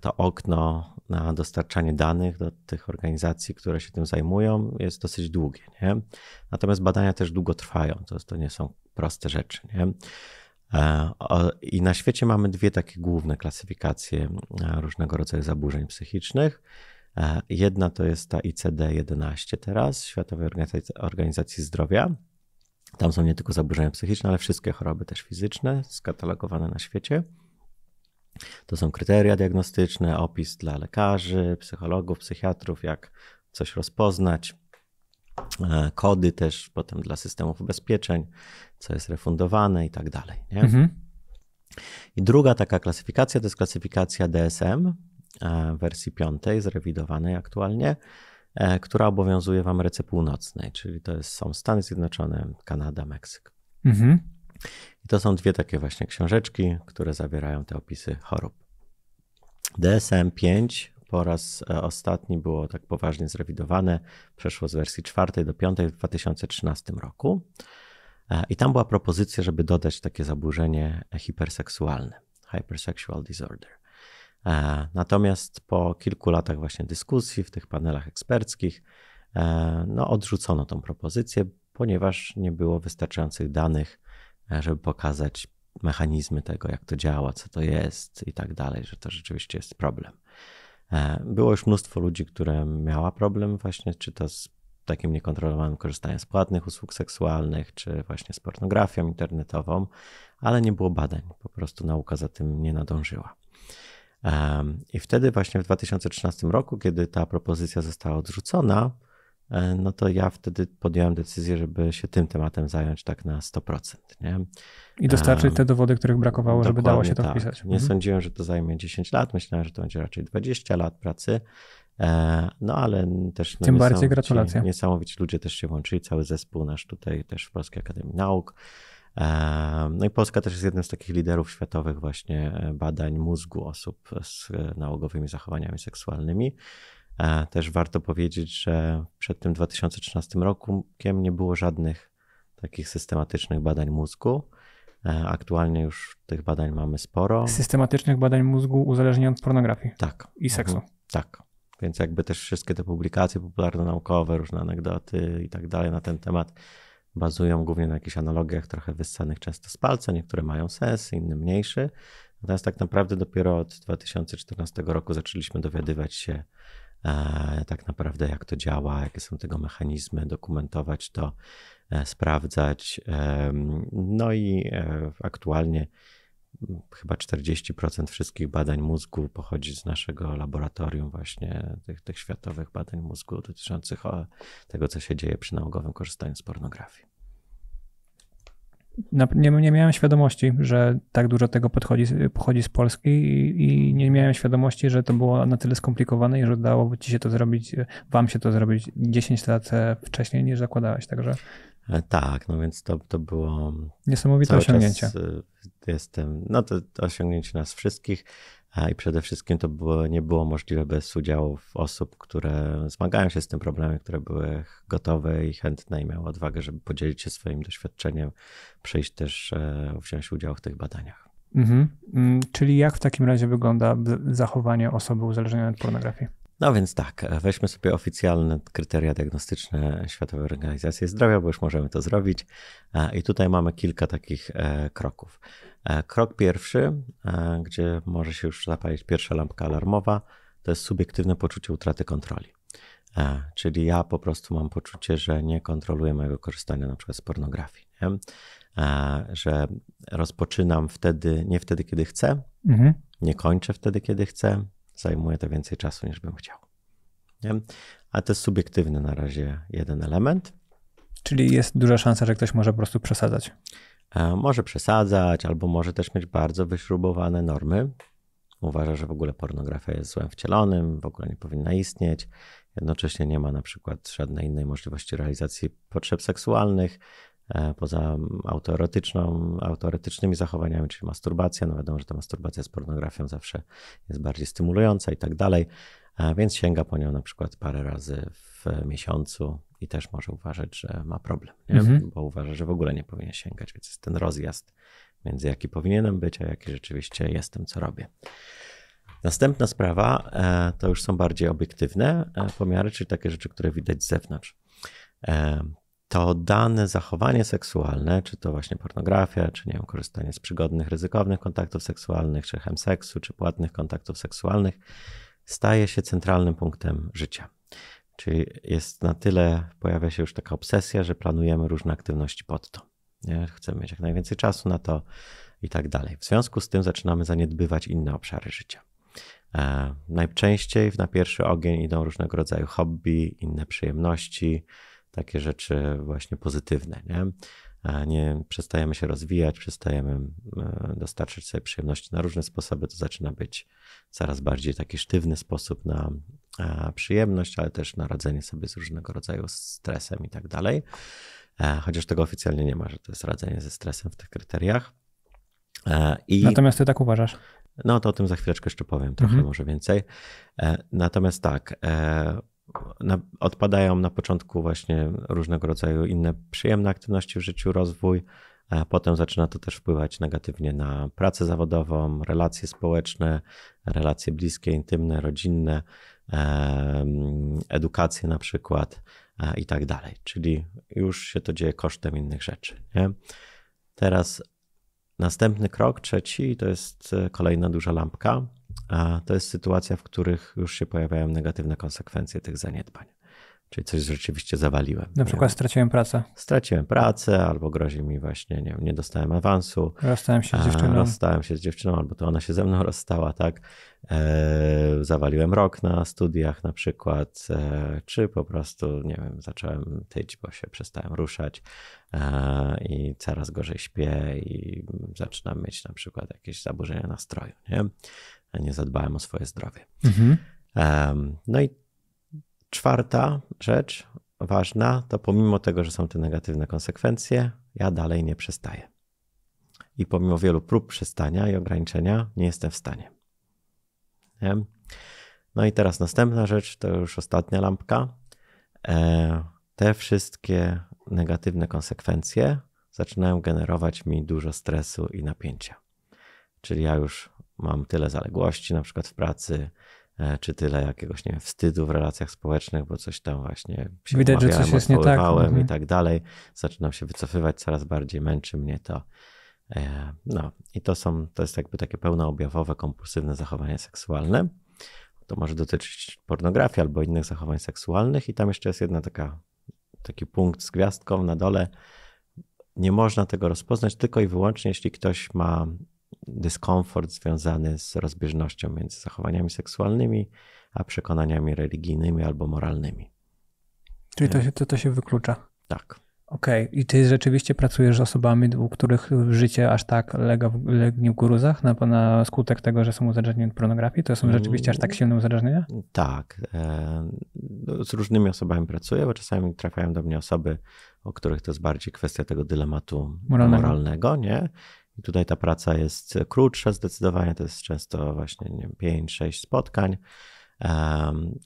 To okno na dostarczanie danych do tych organizacji, które się tym zajmują, jest dosyć długie. Nie? Natomiast badania też długo trwają, to nie są proste rzeczy. Nie? I na świecie mamy dwie takie główne klasyfikacje różnego rodzaju zaburzeń psychicznych. Jedna to jest ta ICD-11 teraz, Światowej Organizacji Zdrowia. Tam są nie tylko zaburzenia psychiczne, ale wszystkie choroby też fizyczne skatalogowane na świecie. To są kryteria diagnostyczne, opis dla lekarzy, psychologów, psychiatrów, jak coś rozpoznać. Kody też potem dla systemów ubezpieczeń, co jest refundowane i tak dalej. Nie? Mhm. I druga taka klasyfikacja to jest klasyfikacja DSM wersji 5, zrewidowanej aktualnie, która obowiązuje w Ameryce Północnej, czyli to są Stany Zjednoczone, Kanada, Meksyk. Mhm. I to są dwie takie właśnie książeczki, które zawierają te opisy chorób. DSM-5 po raz ostatni było tak poważnie zrewidowane, przeszło z wersji 4 do 5 w 2013 roku i tam była propozycja, żeby dodać takie zaburzenie hiperseksualne, hypersexual disorder. Natomiast po kilku latach właśnie dyskusji w tych panelach eksperckich odrzucono tą propozycję, ponieważ nie było wystarczających danych, żeby pokazać mechanizmy tego, jak to działa, co to jest i tak dalej, że to rzeczywiście jest problem. Było już mnóstwo ludzi, które miała problem właśnie, czy to z takim niekontrolowanym korzystaniem z płatnych usług seksualnych, czy właśnie z pornografią internetową, ale nie było badań, po prostu nauka za tym nie nadążyła. I wtedy właśnie w 2013 roku, kiedy ta propozycja została odrzucona, to ja wtedy podjąłem decyzję, żeby się tym tematem zająć tak na 100%. Nie? I dostarczyć te dowody, których brakowało, żeby dało się to wpisać. Nie sądziłem, że to zajmie 10 lat, myślałem, że to będzie raczej 20 lat pracy, ale też tym bardziej gratulacje. Niesamowici ludzie też się włączyli, cały zespół nasz tutaj też w Polskiej Akademii Nauk. I Polska też jest jednym z takich liderów światowych właśnie badań mózgu osób z nałogowymi zachowaniami seksualnymi. Też warto powiedzieć, że przed tym 2013 rokiem nie było żadnych takich systematycznych badań mózgu. Aktualnie już tych badań mamy sporo. Systematycznych badań mózgu uzależnień od pornografii. Tak. I seksu. Tak. Więc jakby też wszystkie te publikacje popularnonaukowe, różne anegdoty i tak dalej na ten temat bazują głównie na jakichś analogiach trochę wyssanych często z palca. Niektóre mają sens, inne mniejszy. Natomiast tak naprawdę dopiero od 2014 roku zaczęliśmy dowiadywać się tak naprawdę jak to działa, jakie są tego mechanizmy, dokumentować to, sprawdzać. I aktualnie chyba 40% wszystkich badań mózgu pochodzi z naszego laboratorium właśnie, tych światowych badań mózgu dotyczących tego, co się dzieje przy nałogowym korzystaniu z pornografii. Nie miałem świadomości, że tak dużo tego pochodzi z Polski i nie miałem świadomości, że to było na tyle skomplikowane i że udało ci się to zrobić, wam się to zrobić 10 lat wcześniej niż zakładałeś, także... Tak, no więc to było... Niesamowite osiągnięcie. To osiągnięcie nas wszystkich i przede wszystkim to nie było możliwe bez udziału osób, które zmagają się z tym problemem, które były gotowe i chętne i miały odwagę, żeby podzielić się swoim doświadczeniem, przyjść też, wziąć udział w tych badaniach. Mhm. Czyli jak w takim razie wygląda zachowanie osoby uzależnionej od pornografii? No więc tak, weźmy sobie oficjalne kryteria diagnostyczne Światowej Organizacji Zdrowia, bo już możemy to zrobić. I tutaj mamy kilka takich kroków. Krok pierwszy, gdzie może się już zapalić pierwsza lampka alarmowa, to jest subiektywne poczucie utraty kontroli. Czyli ja po prostu mam poczucie, że nie kontroluję mojego korzystania na przykład z pornografii, nie? Że rozpoczynam nie wtedy, kiedy chcę, nie kończę wtedy, kiedy chcę, zajmuje to więcej czasu niż bym chciał. Nie? A to jest subiektywny na razie jeden element. Czyli jest duża szansa, że ktoś może po prostu przesadzać. Może przesadzać, albo może też mieć bardzo wyśrubowane normy. Uważa, że w ogóle pornografia jest złem wcielonym, w ogóle nie powinna istnieć. Jednocześnie nie ma na przykład żadnej innej możliwości realizacji potrzeb seksualnych, poza autoerotycznymi zachowaniami, czyli masturbacja. No wiadomo, że ta masturbacja z pornografią zawsze jest bardziej stymulująca i tak dalej, więc sięga po nią na przykład parę razy w miesiącu i też może uważać, że ma problem, nie? Bo uważa, że w ogóle nie powinien sięgać, więc jest ten rozjazd między jaki powinienem być, a jaki rzeczywiście jestem, co robię. Następna sprawa to już są bardziej obiektywne pomiary, czyli takie rzeczy, które widać z zewnątrz. To dane zachowanie seksualne, czy to właśnie pornografia, czy nie wiem, korzystanie z przygodnych, ryzykownych kontaktów seksualnych, czy chemseksu, czy płatnych kontaktów seksualnych, staje się centralnym punktem życia. Czyli jest na tyle, pojawia się już taka obsesja, że planujemy różne aktywności pod to. Nie? Chcemy mieć jak najwięcej czasu na to i tak dalej. W związku z tym zaczynamy zaniedbywać inne obszary życia. Najczęściej na pierwszy ogień idą różnego rodzaju hobby, inne przyjemności, takie rzeczy właśnie pozytywne, nie? Nie przestajemy się rozwijać, przestajemy dostarczyć sobie przyjemności na różne sposoby, to zaczyna być coraz bardziej taki sztywny sposób na przyjemność, ale też na radzenie sobie z różnego rodzaju stresem i tak dalej. Chociaż tego oficjalnie nie ma, że to jest radzenie ze stresem w tych kryteriach. Natomiast ty tak uważasz? No to o tym za chwileczkę jeszcze powiem trochę, może więcej. Natomiast tak... Odpadają na początku właśnie różnego rodzaju inne przyjemne aktywności w życiu, rozwój, a potem zaczyna to też wpływać negatywnie na pracę zawodową, relacje społeczne, relacje bliskie, intymne, rodzinne, edukację na przykład i tak dalej. Czyli już się to dzieje kosztem innych rzeczy, nie? Teraz następny krok, trzeci, to jest kolejna duża lampka. A to jest sytuacja, w których już się pojawiają negatywne konsekwencje tych zaniedbań. Czyli coś rzeczywiście zawaliłem. Na przykład straciłem pracę. Straciłem pracę, albo grozi mi właśnie, nie wiem, nie dostałem awansu. Rozstałem się z dziewczyną, albo to ona się ze mną rozstała, tak. Zawaliłem rok na studiach na przykład, czy po prostu, nie wiem, zacząłem tyć, bo się przestałem ruszać i coraz gorzej śpię i zaczynam mieć na przykład jakieś zaburzenia nastroju, nie? Nie zadbałem o swoje zdrowie. No i czwarta rzecz ważna, to pomimo tego, że są te negatywne konsekwencje, ja dalej nie przestaję. I pomimo wielu prób przestania i ograniczenia nie jestem w stanie. Nie? No i teraz następna rzecz, to już ostatnia lampka. Te wszystkie negatywne konsekwencje zaczynają generować mi dużo stresu i napięcia. Czyli ja już mam tyle zaległości na przykład w pracy, czy tyle jakiegoś, nie wiem, wstydu w relacjach społecznych, bo coś tam właśnie się widać, że coś jest nie tak. I tak dalej. Zaczynam się wycofywać coraz bardziej, męczy mnie to. No i to jest jakby takie pełnoobjawowe, kompulsywne zachowanie seksualne. To może dotyczyć pornografii albo innych zachowań seksualnych i tam jeszcze jest jedna taki punkt z gwiazdką na dole. Nie można tego rozpoznać tylko i wyłącznie, jeśli ktoś ma dyskomfort związany z rozbieżnością między zachowaniami seksualnymi a przekonaniami religijnymi albo moralnymi. Czyli to się wyklucza? Tak. Okej. I ty rzeczywiście pracujesz z osobami, u których życie aż tak legnie w gruzach na skutek tego, że są uzależnieni od pornografii? To są rzeczywiście aż tak silne uzależnienia? Tak. Z różnymi osobami pracuję, bo czasami trafiają do mnie osoby, o których to jest bardziej kwestia tego dylematu moralnego, nie? I tutaj ta praca jest krótsza zdecydowanie, to jest często właśnie 5-6 spotkań.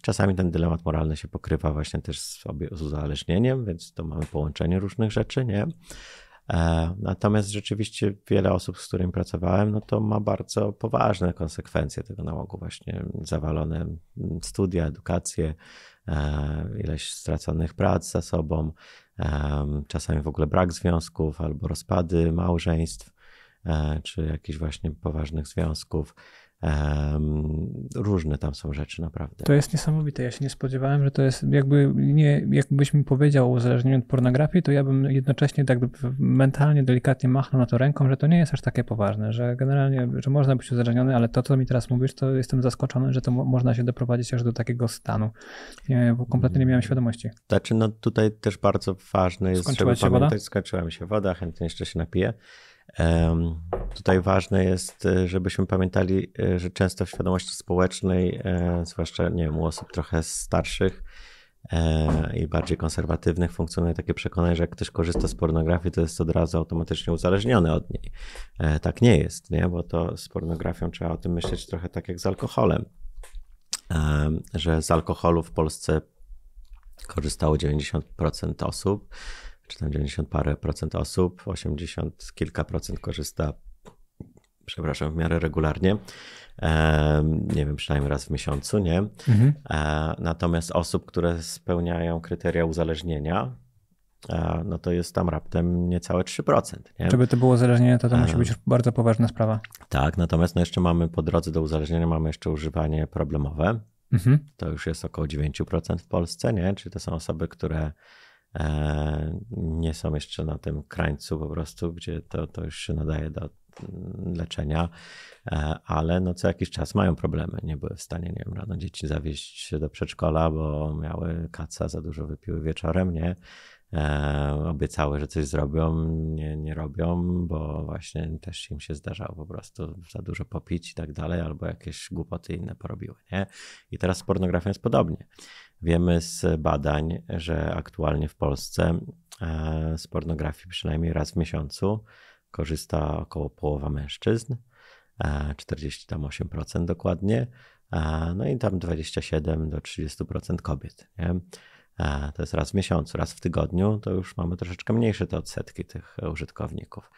Czasami ten dylemat moralny się pokrywa właśnie też z uzależnieniem, więc to mamy połączenie różnych rzeczy, nie? Natomiast rzeczywiście wiele osób, z którymi pracowałem, no to ma bardzo poważne konsekwencje tego nałogu, właśnie zawalone studia, edukacje, ileś straconych prac za sobą, czasami w ogóle brak związków albo rozpady małżeństw, czy jakichś właśnie poważnych związków. Różne tam są rzeczy naprawdę. To jest niesamowite. Ja się nie spodziewałem, że to jest jakbyś mi powiedział o uzależnieniu od pornografii, to ja bym jednocześnie tak mentalnie, delikatnie machnął na to ręką, że to nie jest aż takie poważne, że generalnie, że można być uzależniony, ale to, co mi teraz mówisz, to jestem zaskoczony, że to można się doprowadzić aż do takiego stanu. Bo kompletnie nie miałem świadomości. Znaczy, no tutaj też bardzo ważne jest, żeby pamiętać, skończyła mi się woda, chętnie jeszcze się napiję. Tutaj ważne jest, żebyśmy pamiętali, że często w świadomości społecznej, zwłaszcza nie wiem, u osób trochę starszych i bardziej konserwatywnych, funkcjonuje takie przekonanie, że jak ktoś korzysta z pornografii, to jest od razu automatycznie uzależniony od niej. Tak nie jest, nie? Bo to z pornografią trzeba o tym myśleć trochę tak jak z alkoholem, że z alkoholu w Polsce korzystało 90% osób, czy tam 90 parę procent osób, 80 kilka procent korzysta, przepraszam, w miarę regularnie, nie wiem, przynajmniej raz w miesiącu, nie? Natomiast osób, które spełniają kryteria uzależnienia, no to jest tam raptem niecałe 3%. Nie? Żeby to było uzależnienie, to musi być bardzo poważna sprawa. Tak, natomiast no jeszcze mamy po drodze do uzależnienia, mamy jeszcze używanie problemowe. To już jest około 9% w Polsce, nie? Czyli to są osoby, które nie są jeszcze na tym krańcu po prostu, gdzie to już się nadaje do leczenia, ale no co jakiś czas mają problemy. Nie były w stanie, nie wiem, rano dzieci zawieźć do przedszkola, bo miały kaca, za dużo wypiły wieczorem, nie? Obiecały, że coś zrobią, nie robią, bo właśnie też im się zdarzało po prostu za dużo popić i tak dalej, albo jakieś głupoty inne porobiły, nie? I teraz z pornografią jest podobnie. Wiemy z badań, że aktualnie w Polsce z pornografii przynajmniej raz w miesiącu korzysta około połowa mężczyzn, 48% dokładnie, no i tam 27 do 30% kobiet, nie? To jest raz w miesiącu, raz w tygodniu, to już mamy troszeczkę mniejsze te odsetki tych użytkowników.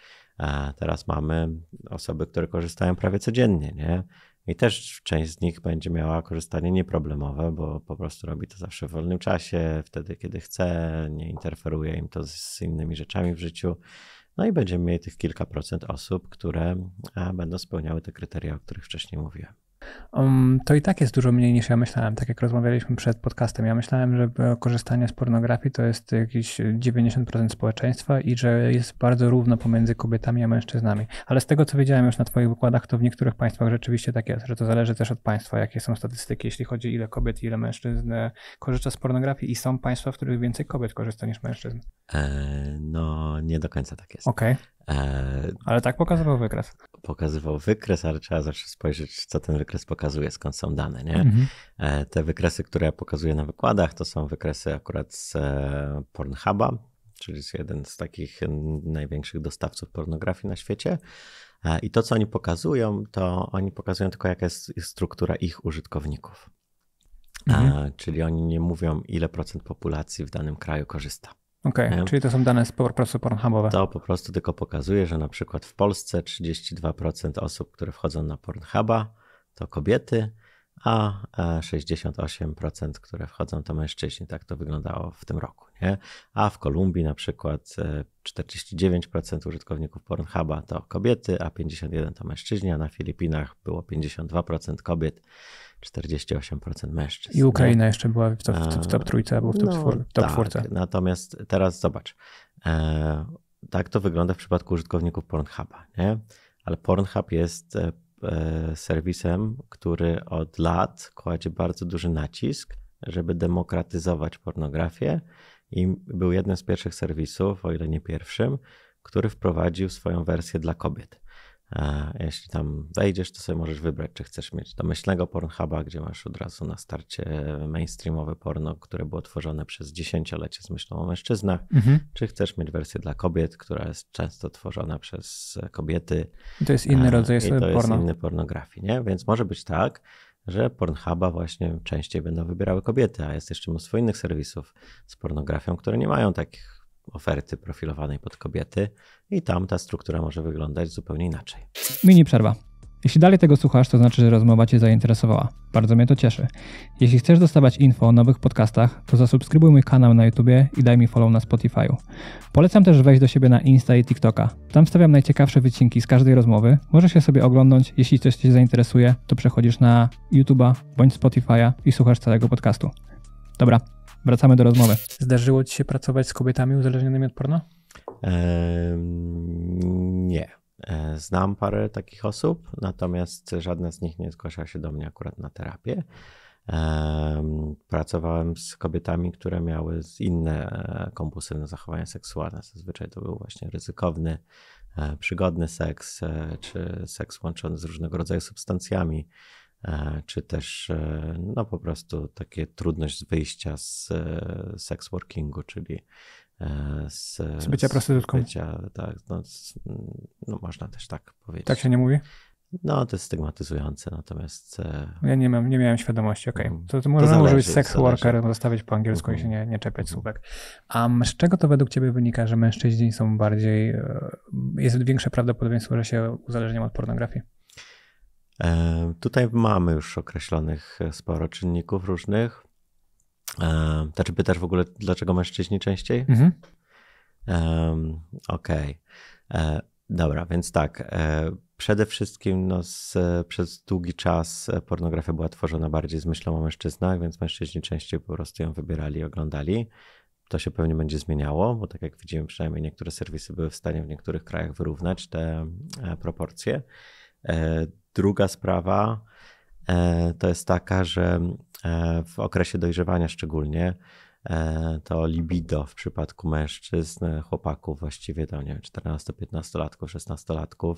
Teraz mamy osoby, które korzystają prawie codziennie, nie? I też część z nich będzie miała korzystanie nieproblemowe, bo po prostu robi to zawsze w wolnym czasie, wtedy kiedy chce, nie interferuje im to z innymi rzeczami w życiu. No i będziemy mieli tych kilka procent osób, które będą spełniały te kryteria, o których wcześniej mówiłem. To i tak jest dużo mniej niż ja myślałem, tak jak rozmawialiśmy przed podcastem. Ja myślałem, że korzystanie z pornografii to jest jakieś 90% społeczeństwa i że jest bardzo równo pomiędzy kobietami a mężczyznami. Ale z tego, co wiedziałem już na twoich wykładach, to w niektórych państwach rzeczywiście tak jest, że to zależy też od państwa, jakie są statystyki, jeśli chodzi ile kobiet i ile mężczyzn korzysta z pornografii, i są państwa, w których więcej kobiet korzysta niż mężczyzn. No nie do końca tak jest. Okej. Ale tak pokazywał wykres. Pokazywał wykres, ale trzeba zawsze spojrzeć, co ten wykres pokazuje, skąd są dane, nie? Te wykresy, które ja pokazuję na wykładach, to są wykresy akurat z Pornhuba, czyli jest jeden z takich największych dostawców pornografii na świecie. I to, co oni pokazują, to oni pokazują tylko, jaka jest struktura ich użytkowników. Czyli oni nie mówią, ile procent populacji w danym kraju korzysta. Okej, czyli to są dane po prostu pornhubowe. To po prostu tylko pokazuje, że na przykład w Polsce 32% osób, które wchodzą na Pornhuba, to kobiety, a 68%, które wchodzą, to mężczyźni. Tak to wyglądało w tym roku, nie? A w Kolumbii na przykład 49% użytkowników Pornhuba to kobiety, a 51% to mężczyźni, a na Filipinach było 52% kobiet, 48% mężczyzn. I Ukraina jeszcze była w top trójce, albo w top czwórce. Tak, natomiast teraz zobacz, tak to wygląda w przypadku użytkowników Pornhuba, nie? ale Pornhub jest serwisem, który od lat kładzie bardzo duży nacisk, żeby demokratyzować pornografię i był jednym z pierwszych serwisów, o ile nie pierwszym, który wprowadził swoją wersję dla kobiet. Jeśli tam wejdziesz, to sobie możesz wybrać, czy chcesz mieć domyślnego Pornhuba, gdzie masz od razu na starcie mainstreamowe porno, które było tworzone przez dziesięciolecie z myślą o mężczyznach, czy chcesz mieć wersję dla kobiet, która jest często tworzona przez kobiety. I to jest inny rodzaj porno. To jest inny pornografii, nie? Więc może być tak, że Pornhuba właśnie częściej będą wybierały kobiety, a jest jeszcze mnóstwo innych serwisów z pornografią, które nie mają takich oferty profilowanej pod kobiety i tam ta struktura może wyglądać zupełnie inaczej. Mini przerwa. Jeśli dalej tego słuchasz, to znaczy, że rozmowa Cię zainteresowała. Bardzo mnie to cieszy. Jeśli chcesz dostawać info o nowych podcastach, to zasubskrybuj mój kanał na YouTubie i daj mi follow na Spotify'u. Polecam też wejść do siebie na Insta i TikToka. Tam wstawiam najciekawsze wycinki z każdej rozmowy. Możesz je sobie oglądnąć. Jeśli coś Cię zainteresuje, to przechodzisz na YouTube'a bądź Spotify'a i słuchasz całego podcastu. Dobra. Wracamy do rozmowy. Zdarzyło ci się pracować z kobietami uzależnionymi od porno? Nie. Znam parę takich osób, natomiast żadna z nich nie zgłaszała się do mnie akurat na terapię. Pracowałem z kobietami, które miały inne kompulsywne zachowania seksualne. Zazwyczaj to był właśnie ryzykowny, przygodny seks, czy seks łączony z różnego rodzaju substancjami, czy też no po prostu takie trudność wyjścia z sex workingu, czyli z bycia prostytutką. Tak, no można też tak powiedzieć. Tak się nie mówi? No to jest stygmatyzujące, natomiast... Ja nie miałem świadomości, okej. Okay. To można użyć sex worker, zostawić po angielsku i się nie czepiać słówek. A z czego to według ciebie wynika, że mężczyźni są bardziej... Jest większe prawdopodobieństwo, że się uzależnią od pornografii? Tutaj mamy już określonych sporo czynników różnych. Znaczy pytasz w ogóle, dlaczego mężczyźni częściej? Okej. Dobra, więc tak. Przede wszystkim przez długi czas pornografia była tworzona bardziej z myślą o mężczyznach, więc mężczyźni częściej po prostu ją wybierali i oglądali. To się pewnie będzie zmieniało, bo tak jak widzimy, przynajmniej niektóre serwisy były w stanie w niektórych krajach wyrównać te proporcje. Druga sprawa to jest taka, że w okresie dojrzewania szczególnie to libido w przypadku mężczyzn, chłopaków właściwie do 14-15-latków, 16-latków,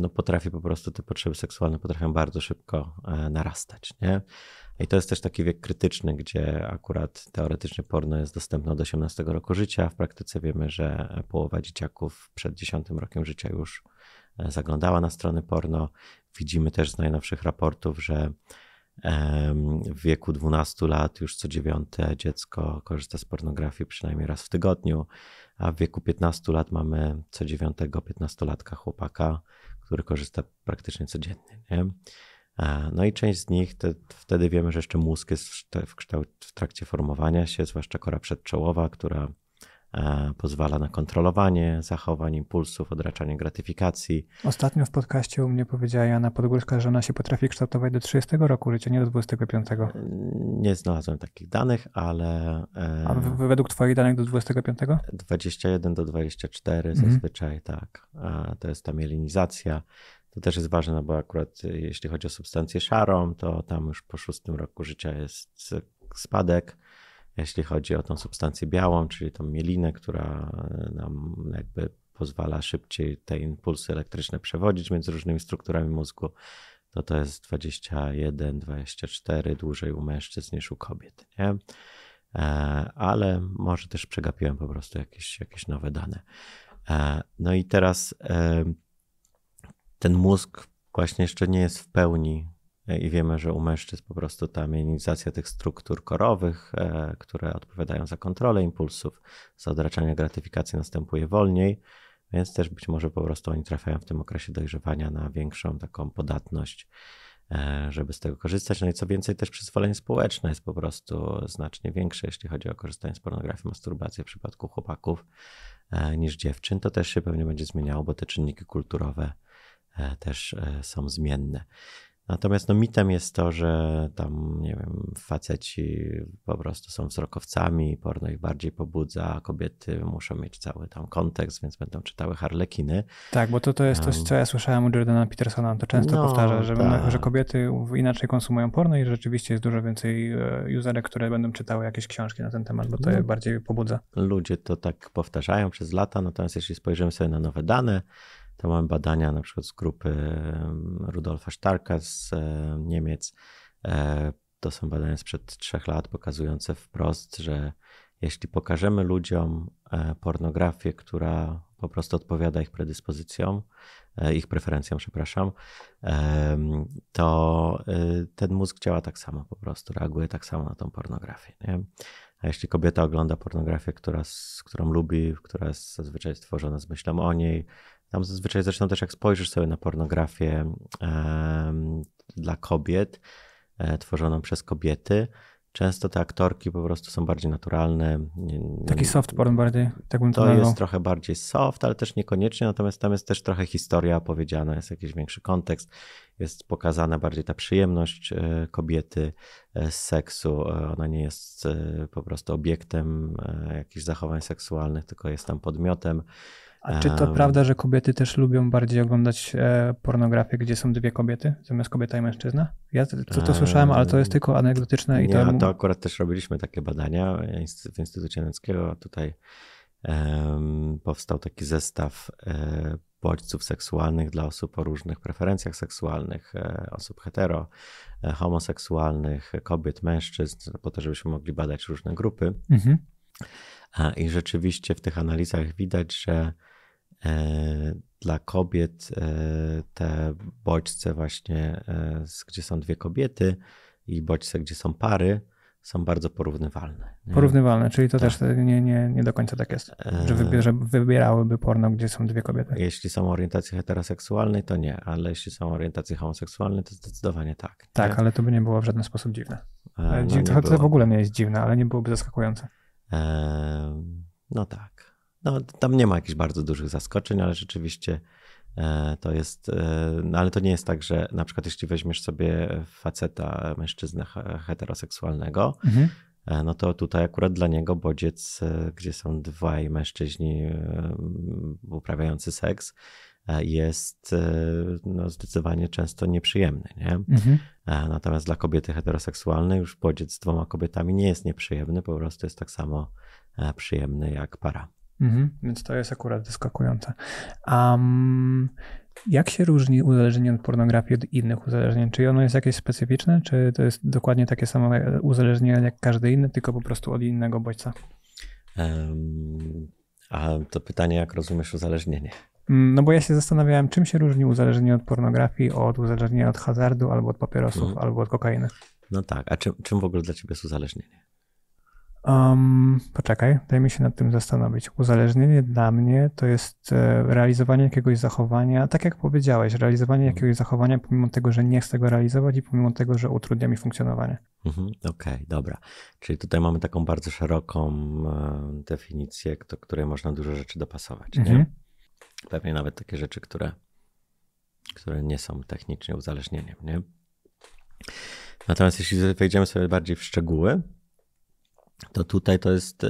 no potrafi po prostu te potrzeby seksualne potrafią bardzo szybko narastać, nie? I to jest też taki wiek krytyczny, gdzie akurat teoretycznie porno jest dostępne od 18 roku życia. W praktyce wiemy, że połowa dzieciaków przed 10 rokiem życia już zaglądała na strony porno. Widzimy też z najnowszych raportów, że w wieku 12 lat już co 9 dziecko korzysta z pornografii przynajmniej raz w tygodniu, a w wieku 15 lat mamy co 9 15-latka chłopaka, który korzysta praktycznie codziennie, nie? No i część z nich, wtedy wiemy, że jeszcze mózg jest w trakcie formowania się, zwłaszcza kora przedczołowa, która pozwala na kontrolowanie zachowań, impulsów, odraczanie gratyfikacji. Ostatnio w podcaście u mnie powiedziała Jana Podgórska, że ona się potrafi kształtować do 30 roku życia, nie do 25. Nie znalazłem takich danych, ale... A według twoich danych do 25? 21 do 24 zazwyczaj, tak. To jest ta mielinizacja. To też jest ważne, bo akurat jeśli chodzi o substancję szarą, to tam już po 6 roku życia jest spadek. Jeśli chodzi o tą substancję białą, czyli tą mielinę, która nam jakby pozwala szybciej te impulsy elektryczne przewodzić między różnymi strukturami mózgu, to jest 21-24, dłużej u mężczyzn niż u kobiet, nie? Ale może też przegapiłem po prostu jakieś nowe dane. No i teraz ten mózg właśnie jeszcze nie jest w pełni i wiemy, że u mężczyzn po prostu ta mielinizacja tych struktur korowych, które odpowiadają za kontrolę impulsów, za odraczanie gratyfikacji następuje wolniej, więc też być może po prostu oni trafiają w tym okresie dojrzewania na większą taką podatność, żeby z tego korzystać. No i co więcej, też przyzwolenie społeczne jest po prostu znacznie większe, jeśli chodzi o korzystanie z pornografii, masturbacji w przypadku chłopaków niż dziewczyn. To też się pewnie będzie zmieniało, bo te czynniki kulturowe też są zmienne. Natomiast no, mitem jest to, że tam, nie wiem, faceci po prostu są wzrokowcami, porno ich bardziej pobudza, a kobiety muszą mieć cały tam kontekst, więc będą czytały harlekiny. Tak, bo to jest coś, co ja słyszałem u Jordana Petersona, on to często powtarza, że kobiety inaczej konsumują porno i rzeczywiście jest dużo więcej userek, które będą czytały jakieś książki na ten temat, bo to je bardziej pobudza. Ludzie to tak powtarzają przez lata, natomiast jeśli spojrzymy sobie na nowe dane, to mamy badania na przykład z grupy Rudolfa Starka z Niemiec. To są badania sprzed 3 lat pokazujące wprost, że jeśli pokażemy ludziom pornografię, która po prostu odpowiada ich predyspozycjom, ich preferencjom, przepraszam, to ten mózg działa tak samo po prostu, reaguje tak samo na tą pornografię. Nie? A jeśli kobieta ogląda pornografię, którą lubi, która jest zazwyczaj stworzona z myślą o niej, tam zazwyczaj zresztą też jak spojrzysz sobie na pornografię dla kobiet, tworzoną przez kobiety, często te aktorki po prostu są bardziej naturalne. Taki soft porn bardziej, tak bym to nazwał. To jest trochę bardziej soft, ale też niekoniecznie, natomiast tam jest też trochę historia opowiedziana, jest jakiś większy kontekst, jest pokazana bardziej ta przyjemność kobiety z seksu. Ona nie jest po prostu obiektem jakichś zachowań seksualnych, tylko jest tam podmiotem. A czy to prawda, że kobiety też lubią bardziej oglądać pornografię, gdzie są 2 kobiety, zamiast kobieta i mężczyzna? Ja to słyszałem, ale to jest tylko anegdotyczne. I to akurat też robiliśmy takie badania w Instytucie Nęckiego. Tutaj powstał taki zestaw bodźców seksualnych dla osób o różnych preferencjach seksualnych, osób hetero, homoseksualnych, kobiet, mężczyzn, po to, żebyśmy mogli badać różne grupy. Mhm. I rzeczywiście w tych analizach widać, że dla kobiet te bodźce właśnie, gdzie są 2 kobiety i bodźce, gdzie są pary, są bardzo porównywalne. Nie? Porównywalne, czyli to tak. Też nie do końca tak jest, że wybierałyby porno, gdzie są 2 kobiety. Jeśli są orientacje heteroseksualnej, to nie, ale jeśli są orientacje homoseksualnej, to zdecydowanie tak. Nie? Tak, ale to by nie było w żaden sposób dziwne. To w ogóle nie jest dziwne, ale nie byłoby zaskakujące. No tak. No, tam nie ma jakichś bardzo dużych zaskoczeń, ale rzeczywiście to jest, no ale to nie jest tak, że na przykład jeśli weźmiesz sobie faceta, mężczyznę heteroseksualnego, no to tutaj akurat dla niego bodziec, gdzie są 2 mężczyźni uprawiający seks, jest no, zdecydowanie często nieprzyjemny. Nie? Natomiast dla kobiety heteroseksualnej już bodziec z 2 kobietami nie jest nieprzyjemny, po prostu jest tak samo przyjemny jak para. Więc to jest akurat zaskakujące. Jak się różni uzależnienie od pornografii od innych uzależnień? Czy ono jest jakieś specyficzne, czy to jest dokładnie takie samo uzależnienie jak każdy inny, tylko po prostu od innego bodźca? A to pytanie, jak rozumiesz uzależnienie? No bo ja się zastanawiałem, czym się różni uzależnienie od pornografii od uzależnienia od hazardu, albo od papierosów, albo od kokainy. No tak, a czym w ogóle dla ciebie jest uzależnienie? Poczekaj, daj mi się nad tym zastanowić. Uzależnienie dla mnie to jest realizowanie jakiegoś zachowania, tak jak powiedziałeś, realizowanie jakiegoś zachowania pomimo tego, że nie chcę go realizować i pomimo tego, że utrudnia mi funkcjonowanie. Okej, dobra. Czyli tutaj mamy taką bardzo szeroką definicję, do której można dużo rzeczy dopasować, nie? Pewnie nawet takie rzeczy, które nie są technicznie uzależnieniem, nie? Natomiast jeśli wejdziemy sobie bardziej w szczegóły, to tutaj to jest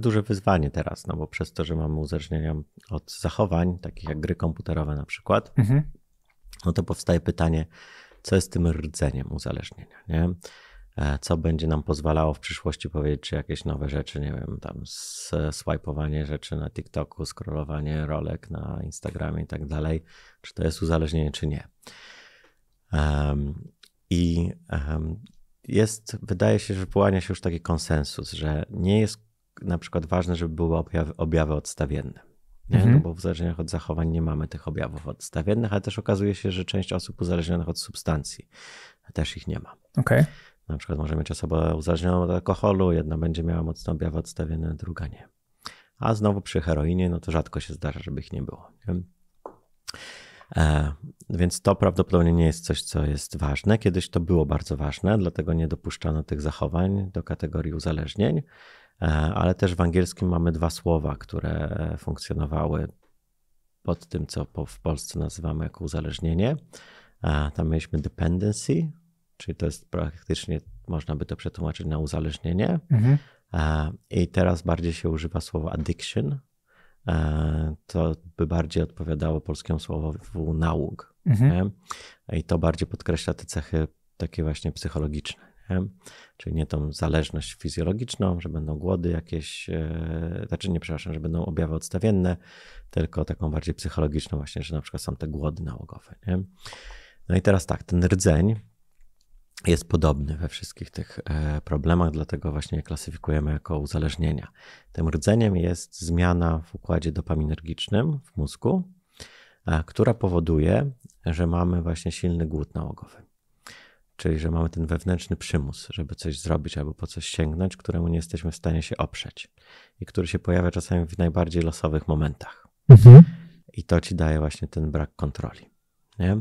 duże wyzwanie teraz, no bo przez to, że mamy uzależnienia od zachowań, takich jak gry komputerowe na przykład, no to powstaje pytanie, co jest tym rdzeniem uzależnienia, nie? Co będzie nam pozwalało w przyszłości powiedzieć, czy jakieś nowe rzeczy, nie wiem, tam swajpowanie rzeczy na TikToku, scrollowanie rolek na Instagramie i tak dalej, czy to jest uzależnienie, czy nie. Jest, wydaje się, że wyłania się już taki konsensus, że nie jest na przykład ważne, żeby były objawy odstawienne. No bo w uzależnieniach od zachowań nie mamy tych objawów odstawiennych, ale też okazuje się, że część osób uzależnionych od substancji też ich nie ma. Okay. Na przykład może mieć osobę uzależnioną od alkoholu, jedna będzie miała mocne objawy odstawienne, druga nie. A znowu przy heroinie, no to rzadko się zdarza, żeby ich nie było. Nie? Więc to prawdopodobnie nie jest coś, co jest ważne. Kiedyś to było bardzo ważne, dlatego nie dopuszczano tych zachowań do kategorii uzależnień, ale też w angielskim mamy 2 słowa, które funkcjonowały pod tym, co w Polsce nazywamy jako uzależnienie. Tam mieliśmy dependency, czyli to jest praktycznie, można by to przetłumaczyć na uzależnienie. Mhm. I teraz bardziej się używa słowa addiction. To by bardziej odpowiadało polskiemu słowu nałóg. Mhm. I to bardziej podkreśla te cechy takie właśnie psychologiczne. Nie? Czyli nie tą zależność fizjologiczną, że będą głody jakieś, że będą objawy odstawienne, tylko taką bardziej psychologiczną właśnie, że na przykład są te głody nałogowe. Nie? No i teraz tak, ten rdzeń jest podobny we wszystkich tych problemach, dlatego właśnie je klasyfikujemy jako uzależnienia. Tym rdzeniem jest zmiana w układzie dopaminergicznym w mózgu, która powoduje, że mamy właśnie silny głód nałogowy. Czyli że mamy ten wewnętrzny przymus, żeby coś zrobić albo po coś sięgnąć, któremu nie jesteśmy w stanie się oprzeć i który się pojawia czasami w najbardziej losowych momentach. Mhm. I to ci daje właśnie ten brak kontroli. Nie?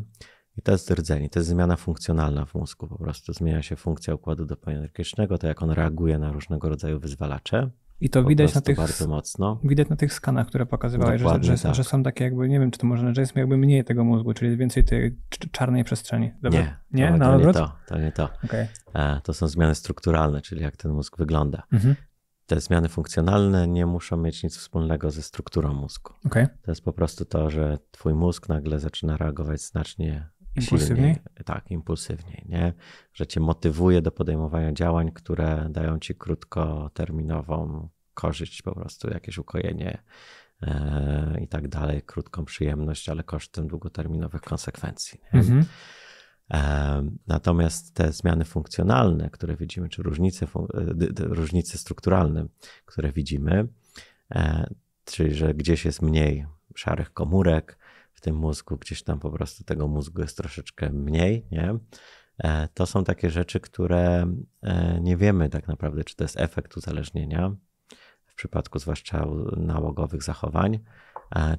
I to jest rdzenie, to jest zmiana funkcjonalna w mózgu. Po prostu zmienia się funkcja układu dopaminergicznego, to jak on reaguje na różnego rodzaju wyzwalacze. I to widać na, bardzo mocno. Widać na tych skanach, które pokazywałeś, że są takie jakby, nie wiem czy to może nazwać, jakby mniej tego mózgu, czyli więcej tej czarnej przestrzeni. Dobra. Nie, no, to nie to. Okay. To są zmiany strukturalne, czyli jak ten mózg wygląda. Mhm. Te zmiany funkcjonalne nie muszą mieć nic wspólnego ze strukturą mózgu. Okay. To jest po prostu to, że twój mózg nagle zaczyna reagować znacznie impulsywniej? Tak, impulsywniej, nie? Że cię motywuje do podejmowania działań, które dają ci krótkoterminową korzyść, po prostu jakieś ukojenie i tak dalej, krótką przyjemność, ale kosztem długoterminowych konsekwencji. Nie? Mhm. Natomiast te zmiany funkcjonalne, które widzimy, czy różnice strukturalne, które widzimy, czyli że gdzieś jest mniej szarych komórek, w tym mózgu, gdzieś tam po prostu tego mózgu jest troszeczkę mniej, nie? To są takie rzeczy, które nie wiemy tak naprawdę, czy to jest efekt uzależnienia, w przypadku zwłaszcza nałogowych zachowań,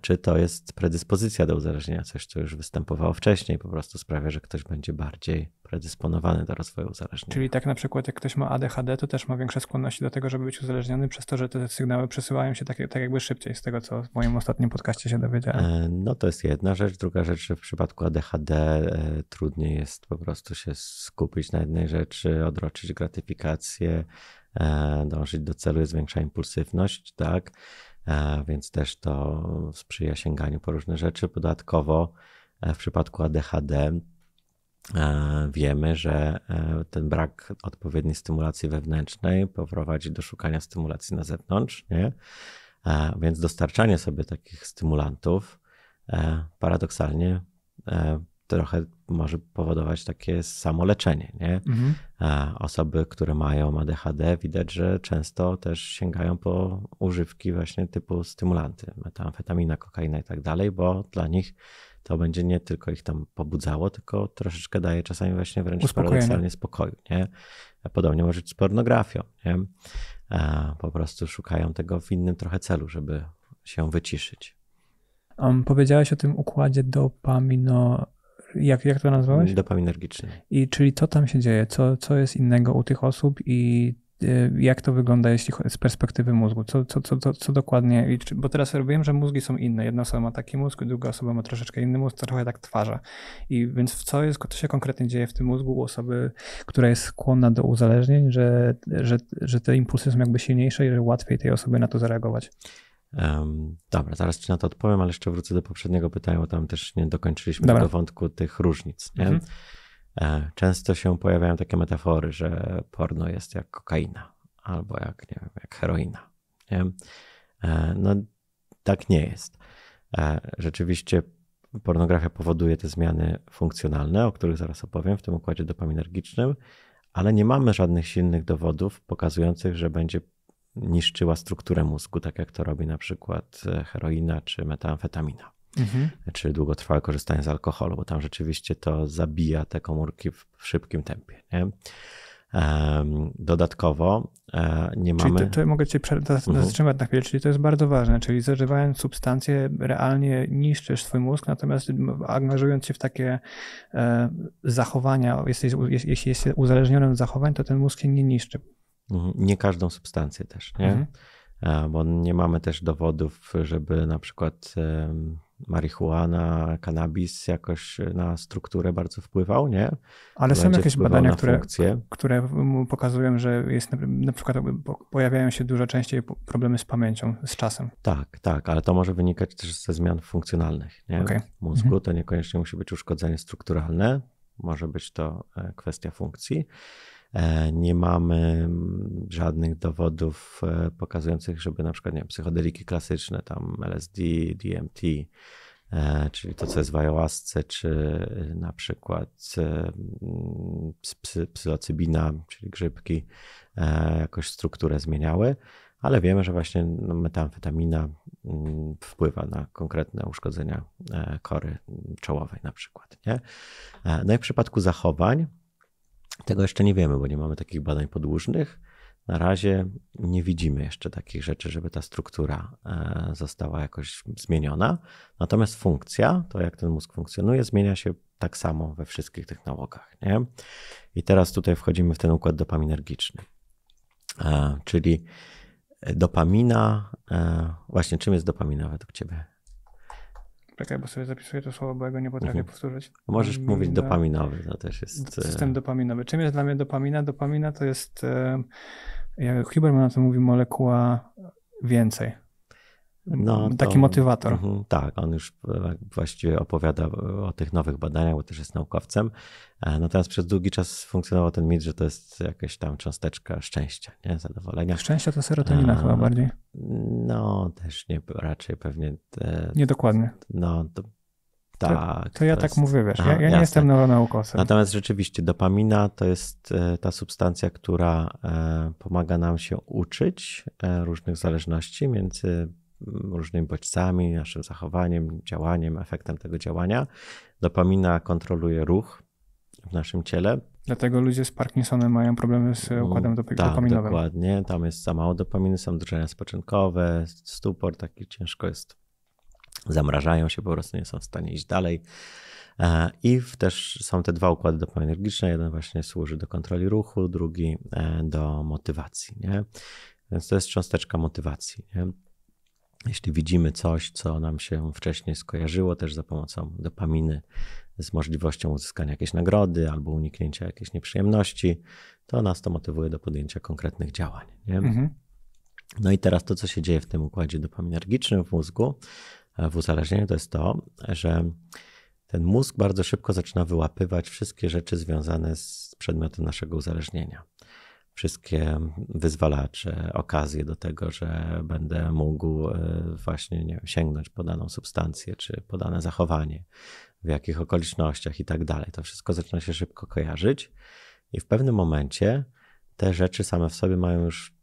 czy to jest predyspozycja do uzależnienia, coś, co już występowało wcześniej, po prostu sprawia, że ktoś będzie bardziej predysponowany do rozwoju uzależnienia. Czyli tak na przykład jak ktoś ma ADHD, to też ma większe skłonności do tego, żeby być uzależniony przez to, że te sygnały przesyłają się tak jakby szybciej, z tego co w moim ostatnim podcaście się dowiedziałem. No to jest jedna rzecz. Druga rzecz, że w przypadku ADHD trudniej jest po prostu się skupić na jednej rzeczy, odroczyć gratyfikację, dążyć do celu, jest większa impulsywność, tak? Więc też to sprzyja sięganiu po różne rzeczy. Dodatkowo w przypadku ADHD wiemy, że ten brak odpowiedniej stymulacji wewnętrznej prowadzi do szukania stymulacji na zewnątrz, nie? Więc dostarczanie sobie takich stymulantów paradoksalnie trochę może powodować takie samoleczenie. Nie? Mhm. Osoby, które mają ADHD, widać, że często też sięgają po używki właśnie typu stymulanty, metamfetamina, kokaina i tak dalej, bo dla nich to będzie nie tylko ich tam pobudzało, tylko troszeczkę daje czasami właśnie wręcz paradoksalnie spokoju. Nie? Podobnie może być z pornografią. Nie? Po prostu szukają tego w innym trochę celu, żeby się wyciszyć. Powiedziałeś o tym układzie Jak to nazwałeś? Dopaminergiczny. I czyli co tam się dzieje? Co jest innego u tych osób i jak to wygląda jeśli z perspektywy mózgu? Co dokładnie? Bo teraz wiem, że mózgi są inne. Jedna osoba ma taki mózg, druga osoba ma troszeczkę inny mózg, trochę tak twarza. I więc co się konkretnie dzieje w tym mózgu u osoby, która jest skłonna do uzależnień, że te impulsy są jakby silniejsze i że łatwiej tej osobie na to zareagować? Dobra, zaraz ci na to odpowiem, ale jeszcze wrócę do poprzedniego pytania, bo tam też nie dokończyliśmy tego wątku tych różnic. Nie? Mhm. Często się pojawiają takie metafory, że porno jest jak kokaina albo jak, nie wiem, jak heroina. Nie? No tak nie jest. Rzeczywiście pornografia powoduje te zmiany funkcjonalne, o których zaraz opowiem, w tym układzie dopaminergicznym, ale nie mamy żadnych silnych dowodów pokazujących, że będzie niszczyła strukturę mózgu, tak jak to robi na przykład heroina czy metamfetamina, czy długotrwałe korzystanie z alkoholu, bo tam rzeczywiście to zabija te komórki w szybkim tempie. Nie? Dodatkowo nie mamy... Czyli to mogę cię zatrzymać na chwilę, czyli to jest bardzo ważne, czyli zażywając substancje realnie niszczysz swój mózg, natomiast angażując się w takie zachowania, jeśli jest uzależnionym od zachowań, to ten mózg się nie niszczy. Nie każdą substancję też, nie? Mhm. bo nie mamy też dowodów, żeby na przykład marihuana, kanabis jakoś na strukturę bardzo wpływał, nie? Ale są jakieś badania, które pokazują, że jest na przykład pojawiają się dużo częściej problemy z pamięcią, z czasem. Tak, ale to może wynikać też ze zmian funkcjonalnych, nie? Okay. Mózgu to niekoniecznie musi być uszkodzenie strukturalne, może być to kwestia funkcji. Nie mamy żadnych dowodów pokazujących, żeby na przykład psychodeliki klasyczne, tam LSD, DMT, czyli to, co jest w ayahuasce, czy na przykład psylocybina, czyli grzybki, jakoś strukturę zmieniały, ale wiemy, że właśnie metamfetamina wpływa na konkretne uszkodzenia kory czołowej na przykład, nie? No i w przypadku zachowań tego jeszcze nie wiemy, bo nie mamy takich badań podłużnych. Na razie nie widzimy jeszcze takich rzeczy, żeby ta struktura została jakoś zmieniona. Natomiast funkcja, to jak ten mózg funkcjonuje, zmienia się tak samo we wszystkich tych nałogach, nie? I teraz tutaj wchodzimy w ten układ dopaminergiczny. Czyli dopamina, właśnie czym jest dopamina według ciebie? Czekaj, bo sobie zapisuję to słowo, bo ja go nie potrafię powtórzyć. Możesz mówić dopaminowy, to też jest... System dopaminowy. Czym jest dla mnie dopamina? Dopamina to jest, jak Huberman o tym mówi, molekuła więcej. No, taki motywator. Tak, on już właściwie opowiada o tych nowych badaniach, bo też jest naukowcem. Natomiast przez długi czas funkcjonował ten mit, że to jest jakaś tam cząsteczka szczęścia, nie? Zadowolenia. Szczęścia to serotonina chyba bardziej. No też nie, raczej pewnie... Niedokładnie. No to... Tak. To ja tak mówię, wiesz, aha, ja nie jestem neuronaukowcem. Natomiast rzeczywiście dopamina to jest ta substancja, która pomaga nam się uczyć różnych zależności między różnymi bodźcami, naszym zachowaniem, działaniem, efektem tego działania. Dopamina kontroluje ruch w naszym ciele. Dlatego ludzie z Parkinsonem mają problemy z układem dopaminowym. Tak, dokładnie. Tam jest za mało dopaminy, są drżenia spoczynkowe, stupor taki ciężko jest. Zamrażają się, po prostu nie są w stanie iść dalej. I też są te dwa układy dopaminergiczne. Jeden właśnie służy do kontroli ruchu, drugi do motywacji, nie? Więc to jest cząsteczka motywacji, nie? Jeśli widzimy coś, co nam się wcześniej skojarzyło też za pomocą dopaminy z możliwością uzyskania jakiejś nagrody albo uniknięcia jakiejś nieprzyjemności, to nas to motywuje do podjęcia konkretnych działań, nie? No i teraz to, co się dzieje w tym układzie dopaminergicznym w mózgu, w uzależnieniu, to jest to, że ten mózg bardzo szybko zaczyna wyłapywać wszystkie rzeczy związane z przedmiotem naszego uzależnienia. Wszystkie wyzwalacze, okazje do tego, że będę mógł właśnie sięgnąć po daną substancję, czy po dane zachowanie, w jakich okolicznościach i tak dalej. To wszystko zaczyna się szybko kojarzyć i w pewnym momencie te rzeczy same w sobie mają już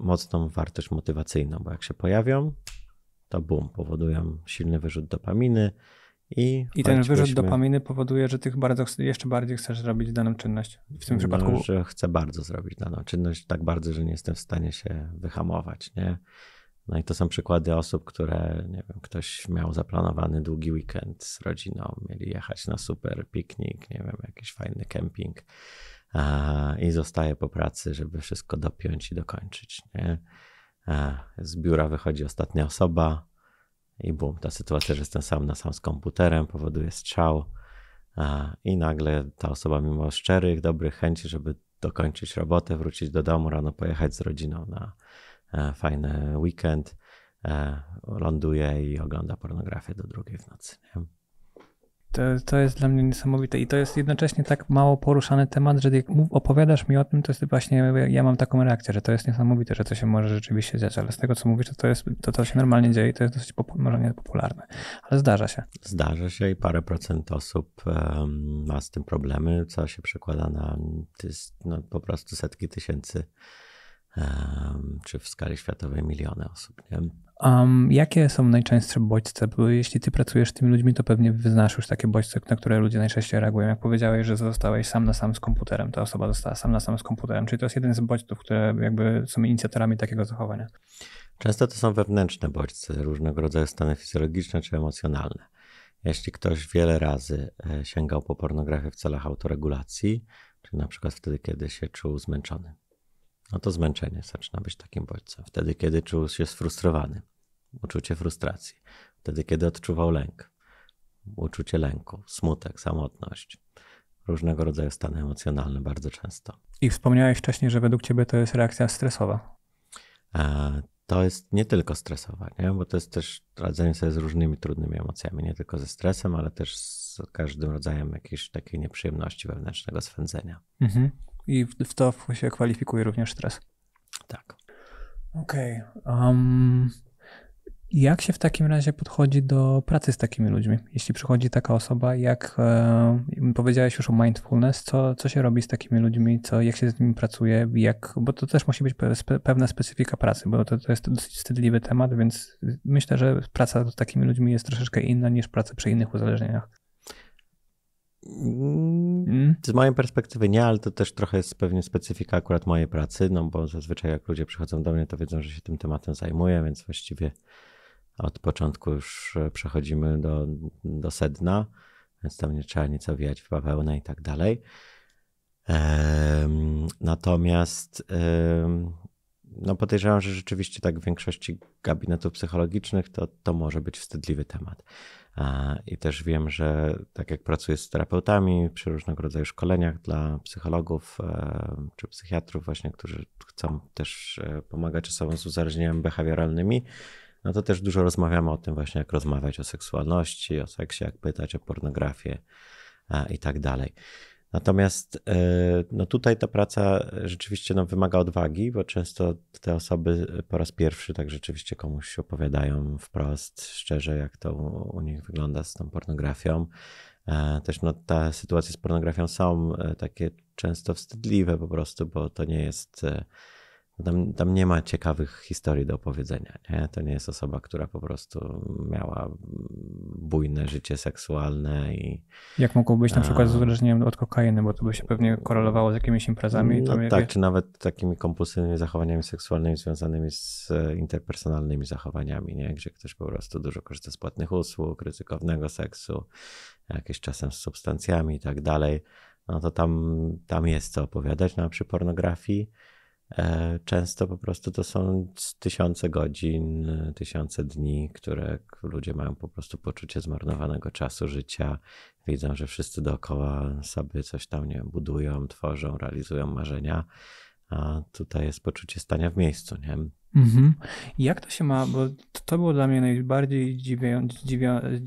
mocną wartość motywacyjną, bo jak się pojawią, to bum, powodują silny wyrzut dopaminy. I ten wyrzut dopaminy powoduje, że jeszcze bardziej chcesz zrobić daną czynność w tym przypadku. Że chcę bardzo zrobić daną czynność, tak bardzo, że nie jestem w stanie się wyhamować, nie? No i to są przykłady osób, które, nie wiem, ktoś miał zaplanowany długi weekend z rodziną, mieli jechać na super piknik, nie wiem, jakiś fajny kemping i zostaje po pracy, żeby wszystko dopiąć i dokończyć, nie? Z biura wychodzi ostatnia osoba, i bum, ta sytuacja, że jestem sam na sam z komputerem, powoduje strzał i nagle ta osoba mimo szczerych, dobrych chęci, żeby dokończyć robotę, wrócić do domu, rano pojechać z rodziną na fajny weekend, ląduje i ogląda pornografię do 2:00 w nocy. Nie? To jest dla mnie niesamowite i to jest jednocześnie tak mało poruszany temat, że jak opowiadasz mi o tym, to jest właśnie, ja mam taką reakcję, że to jest niesamowite, że to się może rzeczywiście dziać, ale z tego, co mówisz, to się normalnie dzieje i to jest dosyć może niepopularne, ale zdarza się. Zdarza się i parę procent osób ma z tym problemy, co się przekłada na po prostu setki tysięcy, czy w skali światowej miliony osób, nie? Jakie są najczęstsze bodźce? Bo jeśli ty pracujesz z tymi ludźmi, to pewnie wyznasz już takie bodźce, na które ludzie najczęściej reagują. Jak powiedziałeś, że zostałeś sam na sam z komputerem, ta osoba została sam na sam z komputerem, czyli to jest jeden z bodźców, które jakby są inicjatorami takiego zachowania. Często to są wewnętrzne bodźce, różnego rodzaju stany fizjologiczne czy emocjonalne. Jeśli ktoś wiele razy sięgał po pornografię w celach autoregulacji, czy na przykład wtedy, kiedy się czuł zmęczony, no to zmęczenie zaczyna być takim bodźcem. Wtedy, kiedy czuł się sfrustrowany, uczucie frustracji. Wtedy, kiedy odczuwał lęk, uczucie lęku, smutek, samotność. Różnego rodzaju stany emocjonalne bardzo często. I wspomniałeś wcześniej, że według ciebie to jest reakcja stresowa. To jest nie tylko stresowa, nie? Bo to jest też radzenie sobie z różnymi trudnymi emocjami. Nie tylko ze stresem, ale też z każdym rodzajem jakiejś takiej nieprzyjemności wewnętrznego swędzenia. Mhm. I w to się kwalifikuje również stres. Tak. Okej. Jak się w takim razie podchodzi do pracy z takimi ludźmi? Jeśli przychodzi taka osoba, jak powiedziałeś już o mindfulness, co się robi z takimi ludźmi, jak się z nimi pracuje, bo to też musi być pewna specyfika pracy, bo to jest dosyć wstydliwy temat, więc myślę, że praca z takimi ludźmi jest troszeczkę inna niż praca przy innych uzależnieniach. Z mojej perspektywy nie, ale to też trochę jest pewnie specyfika akurat mojej pracy, no bo zazwyczaj jak ludzie przychodzą do mnie, to wiedzą, że się tym tematem zajmuję, więc właściwie od początku już przechodzimy do sedna, więc tam nie trzeba nic owijać w bawełnę i tak dalej. Natomiast no podejrzewam, że rzeczywiście tak w większości gabinetów psychologicznych to może być wstydliwy temat. I też wiem, że tak jak pracuję z terapeutami przy różnego rodzaju szkoleniach dla psychologów czy psychiatrów właśnie, którzy chcą też pomagać osobom z uzależnieniami behawioralnymi, no to też dużo rozmawiamy o tym właśnie, jak rozmawiać o seksualności, o seksie, jak pytać o pornografię i tak dalej. Natomiast no tutaj ta praca rzeczywiście no, wymaga odwagi, bo często te osoby po raz pierwszy tak rzeczywiście komuś opowiadają wprost, szczerze, jak to u nich wygląda z tą pornografią. Też no, te sytuacje z pornografią są takie często wstydliwe po prostu, bo to nie jest... Tam nie ma ciekawych historii do opowiedzenia. Nie? To nie jest osoba, która po prostu miała bujne życie seksualne. Jak mogło być na przykład z uzależnieniem od kokainy, bo to by się pewnie korelowało z jakimiś imprezami. No tak, czy nawet takimi kompulsywnymi zachowaniami seksualnymi związanymi z interpersonalnymi zachowaniami, nie? Gdzie ktoś po prostu dużo korzysta z płatnych usług, ryzykownego seksu, jakieś czasem z substancjami i tak dalej. No to tam jest co opowiadać przy pornografii. Często po prostu to są tysiące godzin, tysiące dni, które ludzie mają po prostu poczucie zmarnowanego czasu życia. Widzą, że wszyscy dookoła sobie coś tam, nie wiem, budują, tworzą, realizują marzenia, a tutaj jest poczucie stania w miejscu, nie? Mhm. Jak to się ma, bo to było dla mnie najbardziej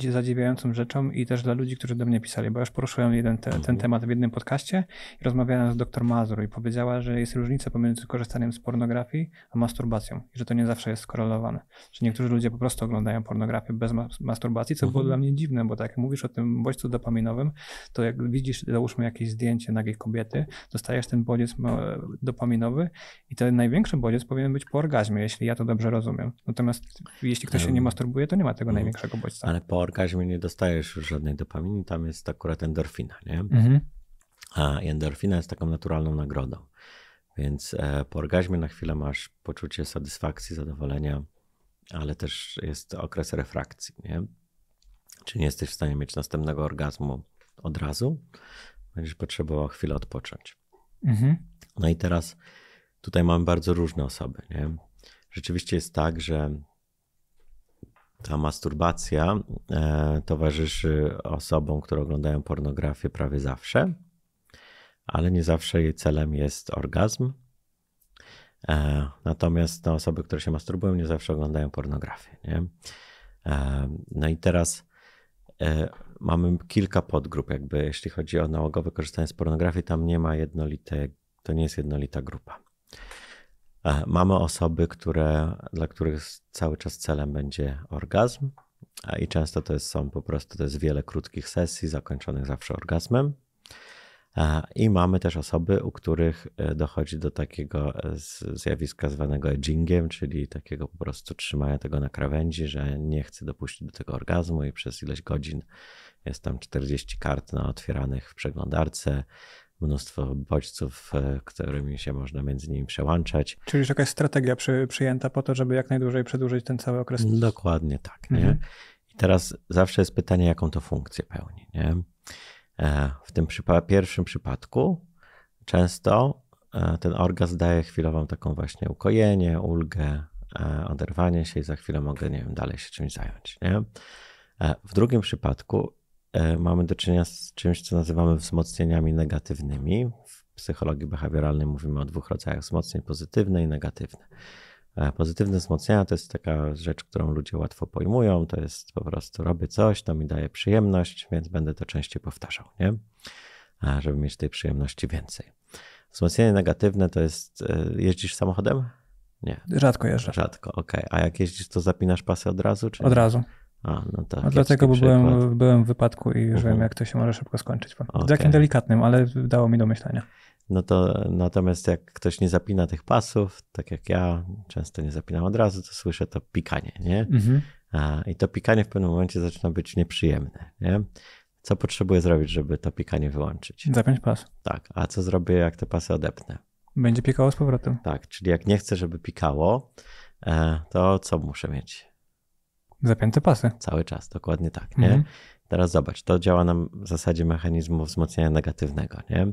zadziwiającą rzeczą i też dla ludzi, którzy do mnie pisali, bo już poruszyłem ten temat w jednym podcaście i rozmawiałem z dr Mazur i powiedziała, że jest różnica pomiędzy korzystaniem z pornografii a masturbacją i że to nie zawsze jest skorelowane, że niektórzy ludzie po prostu oglądają pornografię bez masturbacji, co było dla mnie dziwne, bo tak jak mówisz o tym bodźcu dopaminowym, to jak widzisz, załóżmy jakieś zdjęcie nagiej kobiety, dostajesz ten bodziec dopaminowy i ten największy bodziec powinien być po orgazmie, jeśli ja to dobrze rozumiem. Natomiast jeśli ktoś się nie masturbuje, to nie ma tego największego bodźca. Ale po orgazmie nie dostajesz już żadnej dopaminy, tam jest akurat endorfina, nie? A endorfina jest taką naturalną nagrodą. Więc po orgazmie na chwilę masz poczucie satysfakcji, zadowolenia, ale też jest okres refrakcji, nie? Czyli nie jesteś w stanie mieć następnego orgazmu od razu, będziesz potrzebował chwilę odpocząć. No i teraz tutaj mamy bardzo różne osoby, nie? Rzeczywiście jest tak, że ta masturbacja towarzyszy osobom, które oglądają pornografię prawie zawsze, ale nie zawsze jej celem jest orgazm. Natomiast te osoby, które się masturbują, nie zawsze oglądają pornografię. Nie? No i teraz mamy kilka podgrup, jakby jeśli chodzi o nałogowe korzystanie z pornografii, tam nie ma to nie jest jednolita grupa. Mamy osoby, dla których cały czas celem będzie orgazm i często to jest wiele krótkich sesji zakończonych zawsze orgazmem. I mamy też osoby, u których dochodzi do takiego zjawiska zwanego edgingiem, czyli takiego po prostu trzymania tego na krawędzi, że nie chce dopuścić do tego orgazmu i przez ileś godzin jest tam 40 kart otwieranych w przeglądarce, mnóstwo bodźców, którymi się można między nimi przełączać. Czyli już jakaś strategia przyjęta po to, żeby jak najdłużej przedłużyć ten cały okres. Dokładnie tak. Nie? I teraz zawsze jest pytanie, jaką to funkcję pełni. Nie? W tym pierwszym przypadku często ten orgazm daje chwilową taką właśnie ukojenie, ulgę, oderwanie się i za chwilę mogę, nie wiem, dalej się czymś zająć, nie? W drugim przypadku mamy do czynienia z czymś, co nazywamy wzmocnieniami negatywnymi. W psychologii behawioralnej mówimy o dwóch rodzajach wzmocnień, pozytywne i negatywne. Pozytywne wzmocnienia to jest taka rzecz, którą ludzie łatwo pojmują, to jest po prostu robię coś, to mi daje przyjemność, więc będę to częściej powtarzał, nie? Żeby mieć tej przyjemności więcej. Wzmocnienie negatywne to jest, jeździsz samochodem? Nie. Rzadko jeżdżę. Rzadko, okej. Okay. A jak jeździsz, to zapinasz pasy od razu? Czy od nie? razu. A, no to a dlatego, bo byłem w wypadku i już wiem, jak to się może szybko skończyć. Okay. Takim delikatnym, ale dało mi do myślenia. No to natomiast jak ktoś nie zapina tych pasów, tak jak ja często nie zapinam od razu, to słyszę to pikanie, nie? I to pikanie w pewnym momencie zaczyna być nieprzyjemne, nie? Co potrzebuję zrobić, żeby to pikanie wyłączyć? Zapiąć pas. Tak, a co zrobię, jak te pasy odepnę? Będzie pikało z powrotem. Tak, czyli jak nie chcę, żeby pikało, to co muszę mieć? Zapięte pasy. Cały czas, dokładnie tak, nie? Teraz zobacz, to działa nam w zasadzie mechanizmu wzmocnienia negatywnego, nie?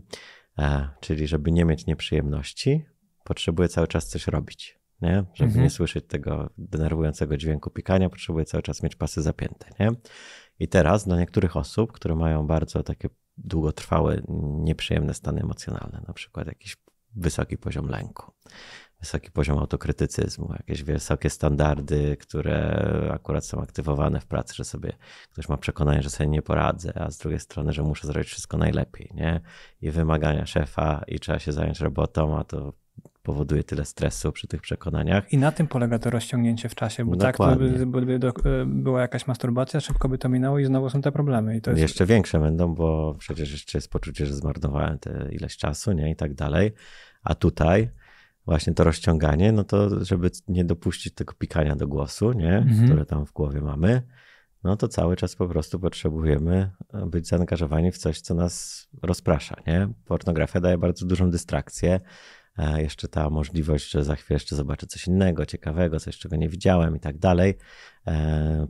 Czyli żeby nie mieć nieprzyjemności, potrzebuję cały czas coś robić, nie? Żeby nie słyszeć tego denerwującego dźwięku pikania, potrzebuję cały czas mieć pasy zapięte, nie? I teraz dla niektórych osób, które mają bardzo takie długotrwałe, nieprzyjemne stany emocjonalne, na przykład jakiś wysoki poziom lęku, wysoki poziom autokrytycyzmu, jakieś wysokie standardy, które akurat są aktywowane w pracy, że sobie ktoś ma przekonanie, że sobie nie poradzę, a z drugiej strony, że muszę zrobić wszystko najlepiej, nie? I wymagania szefa i trzeba się zająć robotą, a to powoduje tyle stresu przy tych przekonaniach. I na tym polega to rozciągnięcie w czasie, bo dokładnie. Tak, gdyby była jakaś masturbacja, szybko by to minęło i znowu są te problemy. I to jest... Jeszcze większe będą, bo przecież jeszcze jest poczucie, że zmarnowałem te ileś czasu, nie? I tak dalej. A tutaj właśnie to rozciąganie, no to żeby nie dopuścić tego pikania do głosu, nie? Które tam w głowie mamy, no to cały czas po prostu potrzebujemy być zaangażowani w coś, co nas rozprasza, nie? Pornografia daje bardzo dużą dystrakcję. Jeszcze ta możliwość, że za chwilę jeszcze zobaczę coś innego, ciekawego, coś, czego nie widziałem i tak dalej,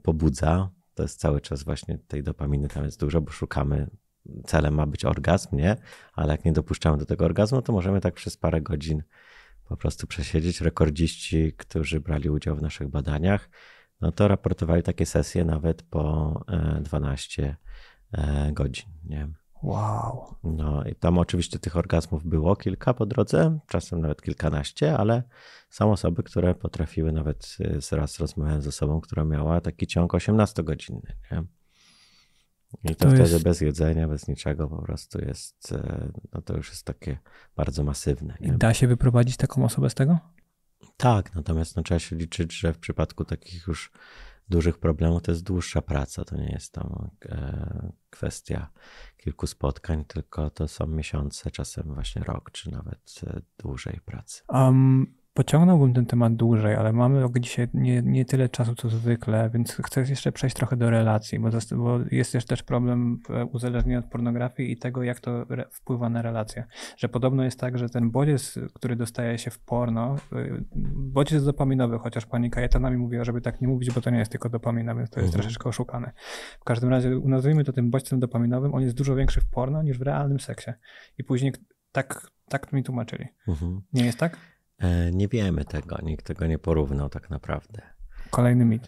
pobudza. To jest cały czas właśnie tej dopaminy tam jest dużo, bo szukamy, celem ma być orgazm, nie? Ale jak nie dopuszczamy do tego orgazmu, to możemy tak przez parę godzin po prostu przesiedzieć. Rekordziści, którzy brali udział w naszych badaniach, no to raportowali takie sesje nawet po 12 godzin, nie? Wow. No i tam oczywiście tych orgazmów było kilka po drodze, czasem nawet kilkanaście, ale są osoby, które potrafiły, nawet raz rozmawiałem z osobą, która miała taki ciąg 18-godzinny. Nie? I to wtedy jest... bez jedzenia, bez niczego po prostu jest, no to już jest takie bardzo masywne. Nie? I da się wyprowadzić taką osobę z tego? Tak, natomiast no, trzeba się liczyć, że w przypadku takich już dużych problemów to jest dłuższa praca, to nie jest tam kwestia kilku spotkań, tylko to są miesiące, czasem właśnie rok, czy nawet dłużej pracy. Pociągnąłbym ten temat dłużej, ale mamy dzisiaj nie tyle czasu, co zwykle, więc chcę jeszcze przejść trochę do relacji, bo jest jeszcze też problem uzależnienia od pornografii i tego, jak to wpływa na relacje. Że podobno jest tak, że ten bodziec, który dostaje się w porno, bodziec dopaminowy, chociaż pani Kajetana mi mówiła, żeby tak nie mówić, bo to nie jest tylko dopamina, więc to jest troszeczkę oszukane. W każdym razie nazwijmy to tym bodźcem dopaminowym, on jest dużo większy w porno niż w realnym seksie. I później tak mi tłumaczyli. Nie jest tak? Nie wiemy tego, nikt tego nie porównał tak naprawdę. Kolejny mit.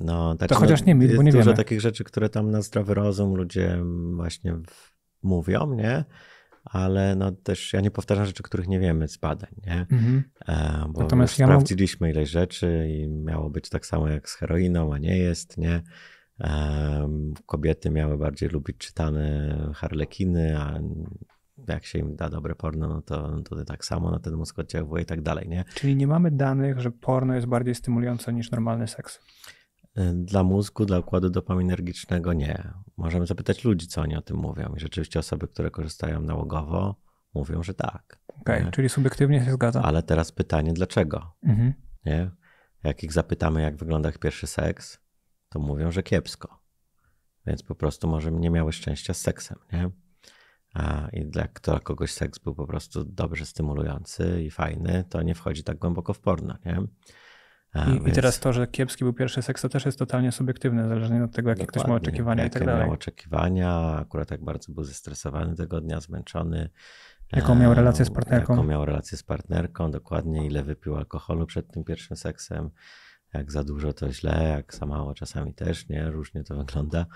No, tak, to chociaż no, nie mit, bo nie wiemy. Jest dużo takich rzeczy, które tam na zdrowy rozum ludzie właśnie mówią, nie? Ale no też ja nie powtarzam rzeczy, których nie wiemy z badań, nie? Bo natomiast już sprawdziliśmy ileś rzeczy i miało być tak samo jak z heroiną, a nie jest, nie? Kobiety miały bardziej lubić czytane harlekiny, a jak się im da dobre porno, no to tak samo na ten mózg oddziałuje i tak dalej, nie? Czyli nie mamy danych, że porno jest bardziej stymulujące niż normalny seks? Dla mózgu, dla układu dopaminergicznego nie. Możemy zapytać ludzi, co oni o tym mówią. I rzeczywiście osoby, które korzystają nałogowo, mówią, że tak. Okej, okay, czyli subiektywnie się zgadza. Ale teraz pytanie, dlaczego? Nie? Jak ich zapytamy, jak wygląda ich pierwszy seks, to mówią, że kiepsko. Więc po prostu może nie miały szczęścia z seksem, nie? I dla kogoś seks był po prostu dobrze stymulujący i fajny, to nie wchodzi tak głęboko w porno, nie? I teraz to, że kiepski był pierwszy seks, to też jest totalnie subiektywne, zależnie od tego, jakie ktoś ma oczekiwania i tak dalej. Jakie miał oczekiwania, akurat jak bardzo był zestresowany tego dnia, zmęczony. Jaką miał relację z partnerką. Jaką miał relację z partnerką, dokładnie, ile wypił alkoholu przed tym pierwszym seksem. Jak za dużo, to źle, jak za mało, czasami też, nie? Różnie to wygląda.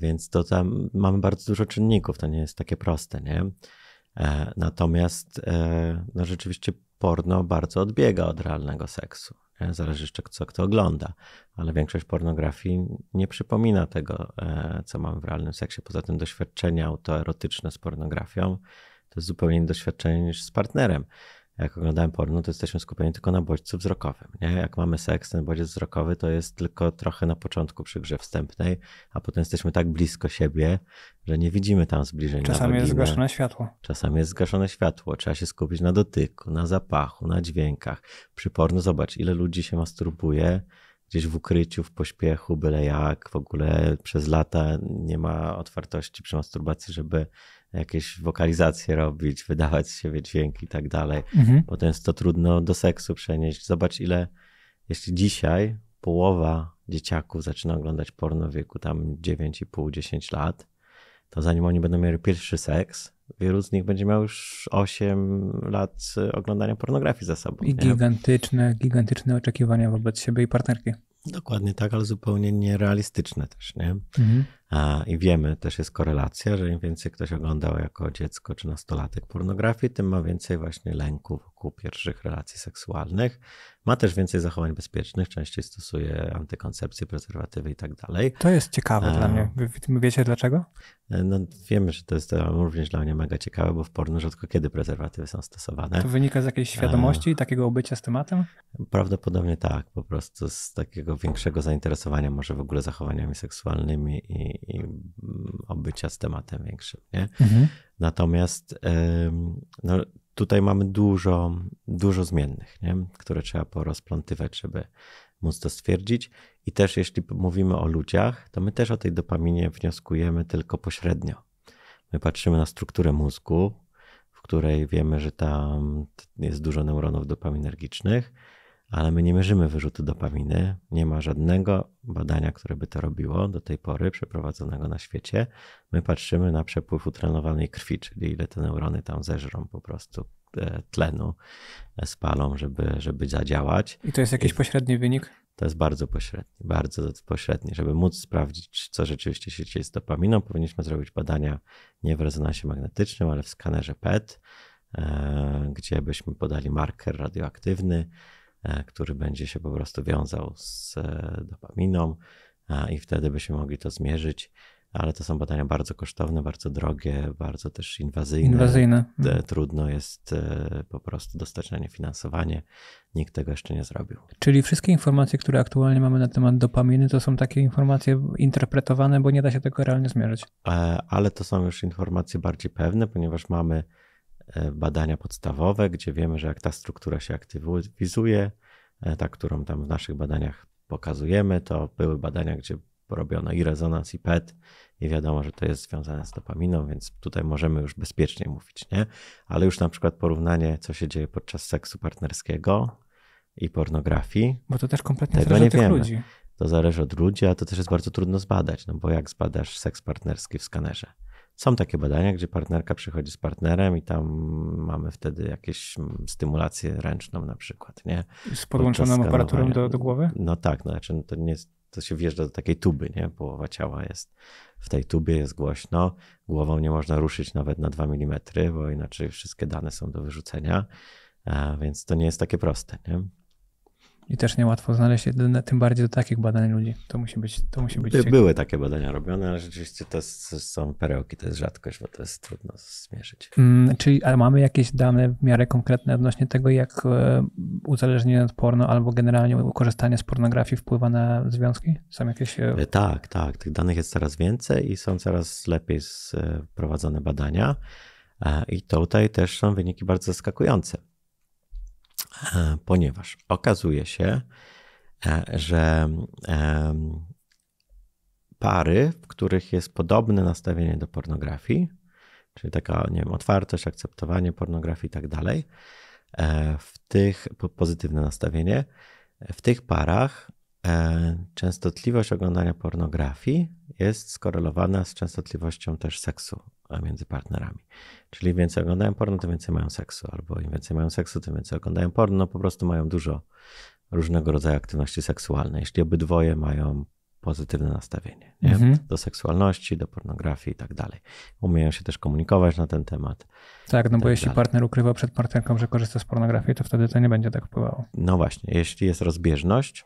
Więc to tam mamy bardzo dużo czynników, to nie jest takie proste, nie? Natomiast no rzeczywiście porno bardzo odbiega od realnego seksu. Nie? Zależy jeszcze, co kto ogląda, ale większość pornografii nie przypomina tego, co mamy w realnym seksie. Poza tym doświadczenia autoerotyczne z pornografią to jest zupełnie inne doświadczenie niż z partnerem. Jak oglądałem porno, to jesteśmy skupieni tylko na bodźcu wzrokowym. Nie? Jak mamy seks, ten bodziec wzrokowy to jest tylko trochę na początku przy grze wstępnej, a potem jesteśmy tak blisko siebie, że nie widzimy tam zbliżeń. Czasami jest zgaszone światło. Czasami jest zgaszone światło. Trzeba się skupić na dotyku, na zapachu, na dźwiękach. Przy porno zobacz, ile ludzi się masturbuje gdzieś w ukryciu, w pośpiechu, byle jak. W ogóle przez lata nie ma otwartości przy masturbacji, żeby jakieś wokalizacje robić, wydawać z siebie dźwięki i tak dalej. Potem jest to trudno do seksu przenieść. Zobacz ile, jeśli dzisiaj połowa dzieciaków zaczyna oglądać porno w wieku tam 9,5-10 lat, to zanim oni będą mieli pierwszy seks, wielu z nich będzie miał już 8 lat oglądania pornografii za sobą. I gigantyczne oczekiwania wobec siebie i partnerki. Dokładnie tak, ale zupełnie nierealistyczne też, nie? I wiemy, też jest korelacja, że im więcej ktoś oglądał jako dziecko czy nastolatek pornografii, tym ma więcej właśnie lęku wokół pierwszych relacji seksualnych. Ma też więcej zachowań bezpiecznych, częściej stosuje antykoncepcję, prezerwatywy i tak dalej. To jest ciekawe dla mnie. Wiecie dlaczego? No wiemy, że to jest również dla mnie mega ciekawe, bo w porno rzadko kiedy prezerwatywy są stosowane. To wynika z jakiejś świadomości i takiego obycia z tematem? Prawdopodobnie tak, po prostu z takiego większego zainteresowania może w ogóle zachowaniami seksualnymi i obycia z tematem większym. Nie? Natomiast no, tutaj mamy dużo zmiennych, nie? Które trzeba porozplątywać, żeby móc to stwierdzić. I też jeśli mówimy o ludziach, to my też o tej dopaminie wnioskujemy tylko pośrednio. My patrzymy na strukturę mózgu, w której wiemy, że tam jest dużo neuronów dopaminergicznych, ale my nie mierzymy wyrzutu dopaminy. Nie ma żadnego badania, które by to robiło do tej pory, przeprowadzonego na świecie. My patrzymy na przepływ utrenowanej krwi, czyli ile te neurony tam zeżrą po prostu tlenu, spalą, żeby zadziałać. I to jest jakiś pośredni wynik? To jest bardzo pośredni. Żeby móc sprawdzić, co rzeczywiście się dzieje z dopaminą, powinniśmy zrobić badania nie w rezonansie magnetycznym, ale w skanerze PET, gdzie byśmy podali marker radioaktywny, który będzie się po prostu wiązał z dopaminą i wtedy byśmy mogli to zmierzyć, ale to są badania bardzo kosztowne, bardzo drogie, bardzo też inwazyjne. Trudno jest po prostu dostać na nie finansowanie. Nikt tego jeszcze nie zrobił. Czyli wszystkie informacje, które aktualnie mamy na temat dopaminy, to są takie informacje interpretowane, bo nie da się tego realnie zmierzyć. Ale to są już informacje bardziej pewne, ponieważ mamy badania podstawowe, gdzie wiemy, że jak ta struktura się aktywizuje, ta, którą tam w naszych badaniach pokazujemy, to były badania, gdzie robiono i rezonans, i PET i wiadomo, że to jest związane z dopaminą, więc tutaj możemy już bezpiecznie mówić, nie? Ale już na przykład porównanie, co się dzieje podczas seksu partnerskiego i pornografii. Bo to też kompletnie zależy od tych ludzi. To zależy od ludzi, a to też jest bardzo trudno zbadać, no bo jak zbadasz seks partnerski w skanerze? Są takie badania, gdzie partnerka przychodzi z partnerem i tam mamy wtedy jakieś stymulację ręczną na przykład, nie? Z podłączoną aparaturą do głowy? No tak, no, znaczy to nie jest, to się wjeżdża do takiej tuby, nie? Połowa ciała jest w tej tubie, jest głośno, głową nie można ruszyć nawet na 2 mm, bo inaczej wszystkie dane są do wyrzucenia, więc to nie jest takie proste, nie? I też niełatwo znaleźć, tym bardziej do takich badań ludzi. To musi być ciekawe. Były takie badania robione, ale rzeczywiście to są perełki, to jest rzadkość, bo to jest trudno zmierzyć. Czyli ale mamy jakieś dane w miarę konkretne odnośnie tego, jak uzależnienie od porno albo generalnie korzystanie z pornografii wpływa na związki? Są jakieś... Tak. Tych danych jest coraz więcej i są coraz lepiej prowadzone badania. I tutaj też są wyniki bardzo zaskakujące. Ponieważ okazuje się, że pary, w których jest podobne nastawienie do pornografii, czyli taka, nie wiem, otwartość, akceptowanie pornografii i tak dalej, w tych pozytywne nastawienie, W tych parach częstotliwość oglądania pornografii jest skorelowana z częstotliwością też seksu między partnerami. Czyli im więcej oglądają porno, tym więcej mają seksu, albo im więcej mają seksu, tym więcej oglądają porno, po prostu mają dużo różnego rodzaju aktywności seksualnej, jeśli obydwoje mają pozytywne nastawienie, nie? Do seksualności, do pornografii i tak dalej. Umieją się też komunikować na ten temat. Tak, no bo jeśli partner ukrywa przed partnerką, że korzysta z pornografii, to wtedy to nie będzie tak wpływało. No właśnie, jeśli jest rozbieżność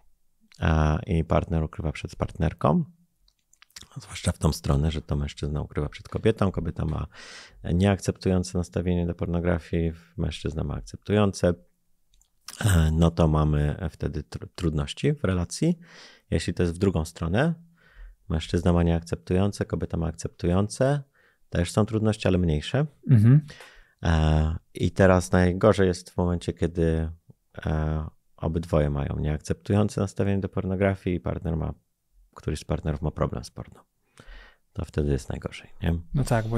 i partner ukrywa przed partnerką, zwłaszcza w tą stronę, że to mężczyzna ukrywa przed kobietą, kobieta ma nieakceptujące nastawienie do pornografii, mężczyzna ma akceptujące, no to mamy wtedy trudności w relacji. Jeśli to jest w drugą stronę, mężczyzna ma nieakceptujące, kobieta ma akceptujące, też są trudności, ale mniejsze. I teraz najgorzej jest w momencie, kiedy obydwoje mają nieakceptujące nastawienie do pornografii i któryś z partnerów ma problem z porno. To wtedy jest najgorzej, nie? No tak, bo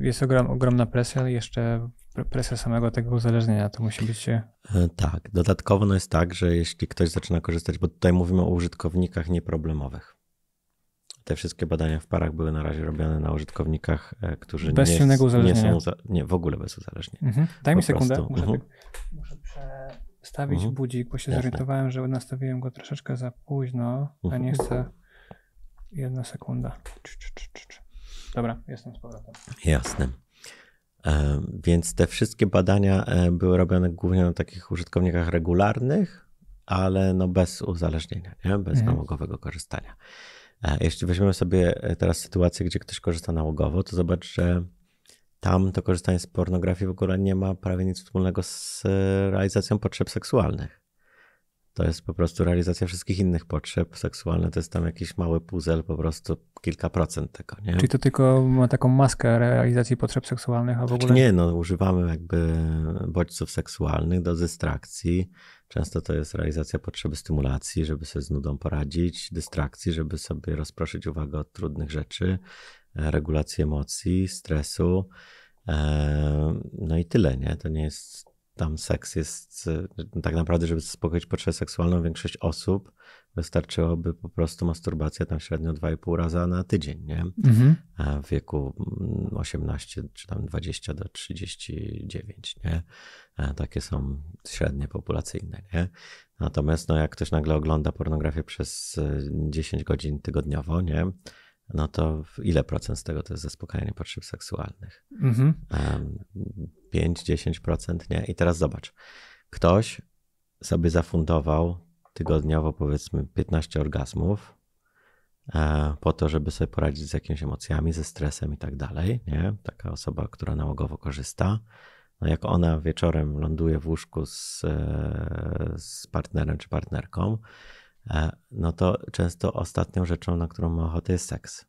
jest ogromna presja, ale jeszcze presja samego tego uzależnienia, to musi być... Tak, dodatkowo jest tak, że jeśli ktoś zaczyna korzystać, bo tutaj mówimy o użytkownikach nieproblemowych. Te wszystkie badania w parach były na razie robione na użytkownikach, którzy bez silnego uzależnienia. Nie, w ogóle bez uzależnienia. Daj mi sekundę, muszę przestawić budzik, bo się zorientowałem, że nastawiłem go troszeczkę za późno, a nie chcę... Jedna sekunda. Dobra, jestem z powrotem. Jasne. Więc te wszystkie badania były robione głównie na takich użytkownikach regularnych, ale no bez uzależnienia, nie? Bez nałogowego korzystania. Jeśli weźmiemy sobie teraz sytuację, gdzie ktoś korzysta nałogowo, to zobacz, że tam to korzystanie z pornografii w ogóle nie ma prawie nic wspólnego z realizacją potrzeb seksualnych. To jest po prostu realizacja wszystkich innych potrzeb seksualnych. To jest tam jakiś mały puzzle, po prostu kilka procent tego, nie? Czyli to tylko ma taką maskę realizacji potrzeb seksualnych, a w ogóle... Nie, no używamy jakby bodźców seksualnych do dystrakcji. Często to jest realizacja potrzeby stymulacji, żeby sobie z nudą poradzić, dystrakcji, żeby sobie rozproszyć uwagę od trudnych rzeczy, regulacji emocji, stresu. No i tyle, nie? To nie jest... Tam seks jest, tak naprawdę, żeby zaspokoić potrzebę seksualną, większość osób wystarczyłoby po prostu masturbacja tam średnio 2,5 raza na tydzień, nie? W wieku 18 czy tam 20 do 39, nie? Takie są średnie populacyjne, nie? Natomiast no, jak ktoś nagle ogląda pornografię przez 10 godzin tygodniowo, nie? No to ile procent z tego to jest zaspokajanie potrzeb seksualnych? 5-10%, nie? I teraz zobacz, ktoś sobie zafundował tygodniowo powiedzmy 15 orgazmów po to, żeby sobie poradzić z jakimiś emocjami, ze stresem i tak dalej, nie? Taka osoba, która nałogowo korzysta. No jak ona wieczorem ląduje w łóżku z partnerem czy partnerką, no to często ostatnią rzeczą, na którą ma ochotę, jest seks.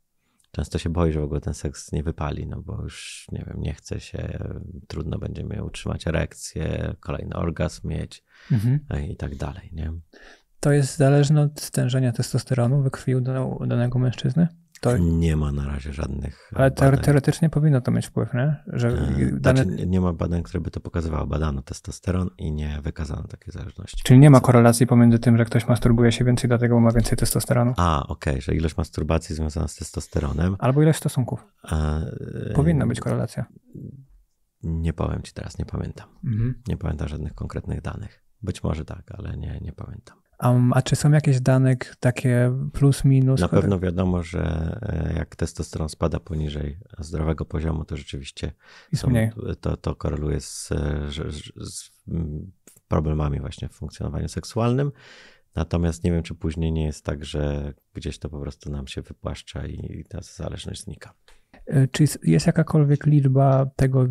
Często się boi, że w ogóle ten seks nie wypali, no bo już nie wiem, nie chce się, trudno będzie mi utrzymać erekcję, kolejny orgazm mieć i tak dalej, nie? To jest zależne od stężenia testosteronu we krwi u danego mężczyzny? To... Nie ma na razie żadnych badań. Ale teoretycznie powinno to mieć wpływ, nie? Że dane... Znaczy, nie ma badań, które by to pokazywały. Badano testosteron i nie wykazano takiej zależności. Czyli nie ma korelacji pomiędzy tym, że ktoś masturbuje się więcej, dlatego ma więcej testosteronu? Okej, że ilość masturbacji związana z testosteronem. Albo ilość stosunków. Powinna być korelacja. Nie powiem ci teraz, nie pamiętam. Nie pamiętam żadnych konkretnych danych. Być może tak, ale nie pamiętam. A czy są jakieś dane takie plus, minus? Na pewno wiadomo, że jak testosteron spada poniżej zdrowego poziomu, to rzeczywiście to koreluje z problemami właśnie w funkcjonowaniu seksualnym. Natomiast nie wiem, czy później nie jest tak, że gdzieś to po prostu nam się wypłaszcza i ta zależność znika. Czy jest jakakolwiek liczba tego,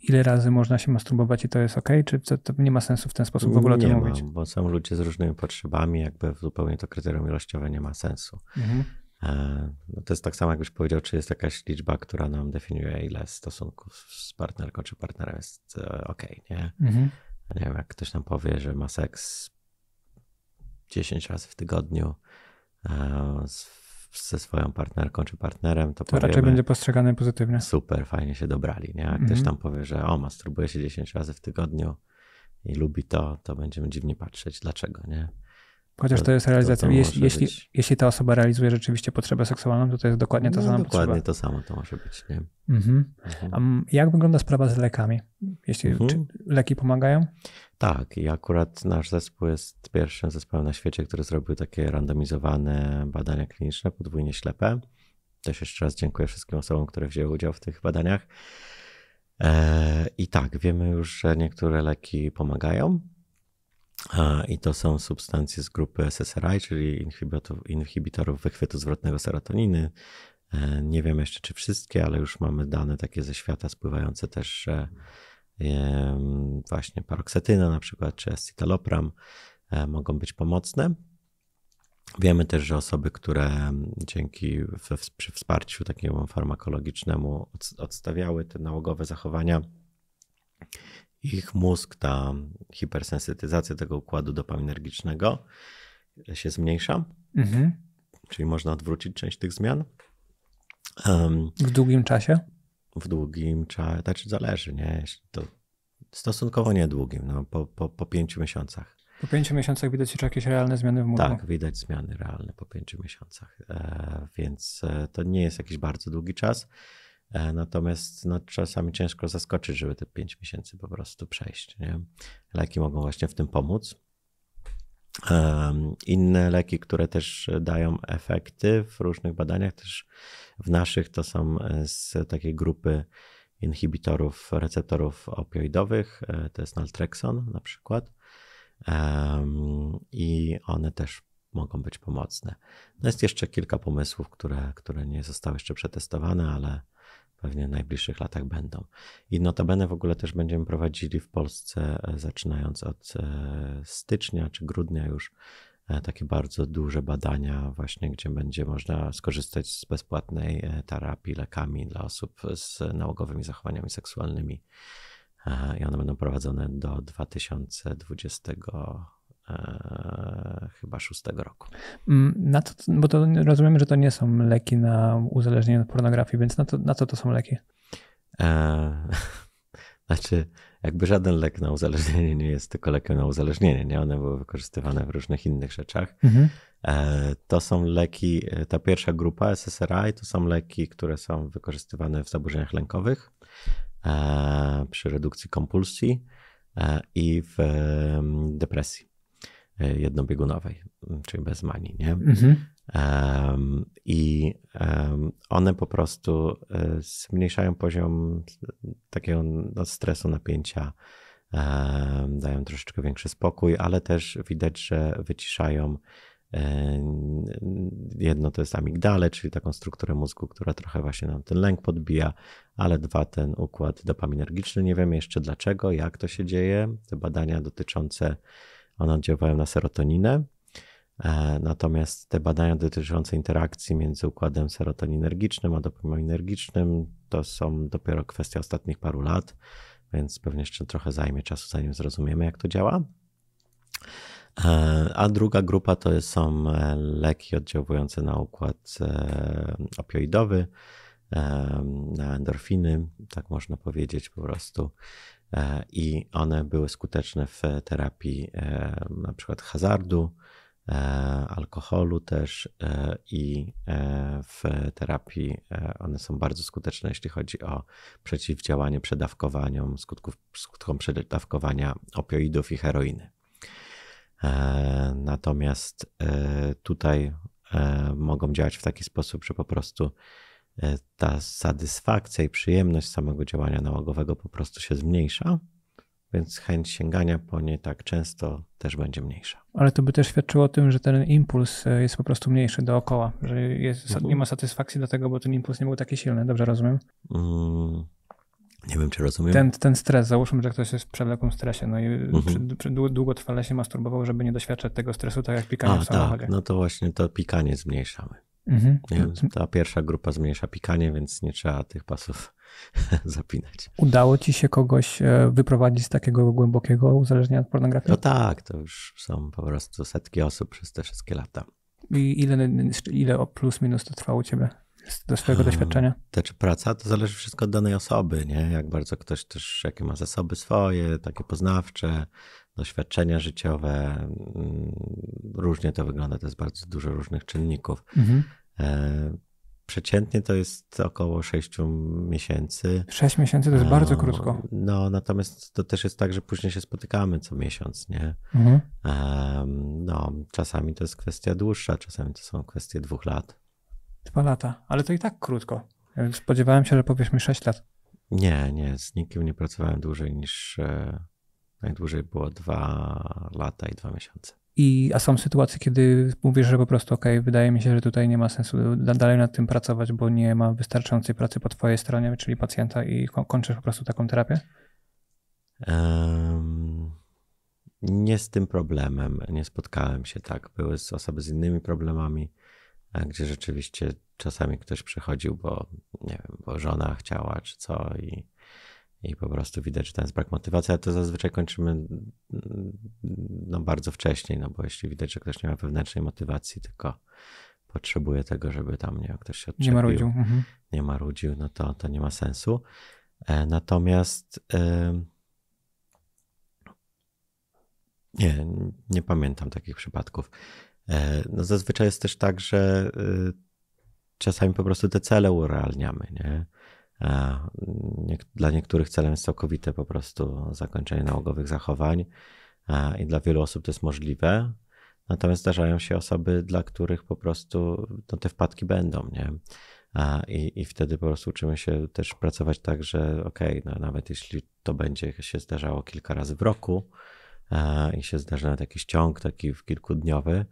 ile razy można się masturbować i to jest okej? Czy to nie ma sensu w ten sposób w ogóle o tym mówić? Nie ma, bo są ludzie z różnymi potrzebami, jakby zupełnie to kryterium ilościowe nie ma sensu. To jest tak samo, jakbyś powiedział, czy jest jakaś liczba, która nam definiuje, ile stosunków z partnerką czy partnerem jest okej, nie? Nie wiem, jak ktoś nam powie, że ma seks 10 razy w tygodniu ze swoją partnerką czy partnerem, to powiemy, raczej będzie postrzegane pozytywnie. Super, fajnie się dobrali, nie? Jak ktoś tam powie, że masturbuje się 10 razy w tygodniu i lubi to, to będziemy dziwnie patrzeć. Dlaczego, nie? Chociaż to jest realizacja. Jeśli ta osoba realizuje rzeczywiście potrzebę seksualną, to jest dokładnie ta sama potrzeba. Dokładnie to samo to może być, nie? Mhm. Mhm. A jak wygląda sprawa z lekami? Czy leki pomagają? Tak, i akurat nasz zespół jest pierwszym zespołem na świecie, który zrobił takie randomizowane badania kliniczne, podwójnie ślepe. Też jeszcze raz dziękuję wszystkim osobom, które wzięły udział w tych badaniach. I tak, wiemy już, że niektóre leki pomagają. I to są substancje z grupy SSRI, czyli inhibitorów wychwytu zwrotnego serotoniny. Nie wiem jeszcze, czy wszystkie, ale już mamy dane takie ze świata spływające też, że właśnie paroksytyna na przykład, czy escitalopram mogą być pomocne. Wiemy też, że osoby, które dzięki przy wsparciu takiemu farmakologicznemu odstawiały te nałogowe zachowania, ich mózg, ta hipersensytyzacja tego układu dopaminergicznego się zmniejsza, czyli można odwrócić część tych zmian. W długim czasie? W długim czasie, znaczy zależy, nie? To stosunkowo niedługim, no, po 5 miesiącach. Po 5 miesiącach widać już jakieś realne zmiany w mózgu? Tak, widać zmiany realne po 5 miesiącach, więc to nie jest jakiś bardzo długi czas. Natomiast no, czasami ciężko zaskoczyć, żeby te 5 miesięcy po prostu przejść, nie? Leki mogą właśnie w tym pomóc. Inne leki, które też dają efekty w różnych badaniach, też w naszych, to są z takiej grupy inhibitorów receptorów opioidowych, to jest naltrekson na przykład, i one też mogą być pomocne. No jest jeszcze kilka pomysłów, które nie zostały jeszcze przetestowane, ale pewnie w najbliższych latach będą. I notabene w ogóle też będziemy prowadzili w Polsce, zaczynając od stycznia czy grudnia już, takie bardzo duże badania właśnie, gdzie będzie można skorzystać z bezpłatnej terapii lekami dla osób z nałogowymi zachowaniami seksualnymi. I one będą prowadzone do 2020 chyba 6 roku. Na co, bo to rozumiemy, że to nie są leki na uzależnienie od pornografii, więc na co to są leki? Znaczy, jakby żaden lek na uzależnienie nie jest tylko lekiem na uzależnienie, nie? One były wykorzystywane w różnych innych rzeczach. Mhm. To są leki, ta pierwsza grupa SSRI, to są leki, które są wykorzystywane w zaburzeniach lękowych, przy redukcji kompulsji i w depresji jednobiegunowej, czyli bez manii, nie? I one po prostu zmniejszają poziom takiego stresu, napięcia, dają troszeczkę większy spokój, ale też widać, że wyciszają jedno to jest amigdale, czyli taką strukturę mózgu, która trochę właśnie nam ten lęk podbija, ale 2 ten układ dopaminergiczny. Nie wiemy jeszcze dlaczego, jak to się dzieje. Te badania dotyczące, one oddziaływają na serotoninę, natomiast te badania dotyczące interakcji między układem serotoninergicznym a dopaminergicznym to są dopiero kwestia ostatnich paru lat, więc pewnie jeszcze trochę zajmie czasu, zanim zrozumiemy, jak to działa. A druga grupa to są leki oddziałujące na układ opioidowy, na endorfiny, tak można powiedzieć po prostu. I one były skuteczne w terapii na przykład hazardu, alkoholu też i w terapii one są bardzo skuteczne, jeśli chodzi o przeciwdziałanie przedawkowaniom, skutkom przedawkowania opioidów i heroiny. Natomiast tutaj mogą działać w taki sposób, że po prostu ta satysfakcja i przyjemność samego działania nałogowego po prostu się zmniejsza, więc chęć sięgania po nie tak często też będzie mniejsza. Ale to by też świadczyło o tym, że ten impuls jest po prostu mniejszy dookoła, że nie ma satysfakcji do tego, bo ten impuls nie był taki silny, dobrze rozumiem? Nie wiem, czy rozumiem. Ten stres, załóżmy, że ktoś jest w przewlekłym stresie, no i długotrwale się masturbował, żeby nie doświadczać tego stresu, tak jak pikanie w samochodzie. Tak, no to właśnie to pikanie zmniejszamy. Ta pierwsza grupa zmniejsza pikanie, więc nie trzeba tych pasów zapinać. Udało ci się kogoś wyprowadzić z takiego głębokiego uzależnienia od pornografii? No tak, to już są po prostu setki osób przez te wszystkie lata. I ile plus minus to trwało u ciebie? ze swojego doświadczenia? Czy praca, to zależy wszystko od danej osoby, nie? Jak bardzo ktoś też, jakie ma zasoby swoje, takie poznawcze, doświadczenia życiowe. Różnie to wygląda, to jest bardzo dużo różnych czynników. Mhm. Przeciętnie to jest około 6 miesięcy. 6 miesięcy to jest bardzo krótko. No, natomiast to też jest tak, że później się spotykamy co miesiąc, nie? Mhm. No, czasami to jest kwestia dłuższa, czasami to są kwestie 2 lat. 2 lata, ale to i tak krótko. Spodziewałem się, że powiesz mi 6 lat. Nie, z nikim nie pracowałem dłużej niż, najdłużej było 2 lata i 2 miesiące. A są sytuacje, kiedy mówisz, że po prostu okej, wydaje mi się, że tutaj nie ma sensu dalej nad tym pracować, bo nie ma wystarczającej pracy po twojej stronie, czyli pacjenta, i kończysz po prostu taką terapię? Nie z tym problemem, nie spotkałem się tak. Były osoby z innymi problemami, gdzie rzeczywiście czasami ktoś przychodził, bo nie wiem, bo żona chciała czy co, i po prostu widać, że tam jest brak motywacji, ale to zazwyczaj kończymy no, bardzo wcześnie, no bo jeśli widać, że ktoś nie ma wewnętrznej motywacji, tylko potrzebuje tego, żeby tam ktoś się odczepił, nie marudził, no to nie ma sensu. Natomiast nie pamiętam takich przypadków. No zazwyczaj jest też tak, że czasami po prostu te cele urealniamy, nie? Dla niektórych celem jest całkowite po prostu zakończenie nałogowych zachowań i dla wielu osób to jest możliwe, natomiast zdarzają się osoby, dla których po prostu te wpadki będą, nie? I wtedy po prostu uczymy się też pracować tak, że no nawet jeśli to będzie się zdarzało kilka razy w roku i się zdarza nawet jakiś ciąg taki kilkudniowy,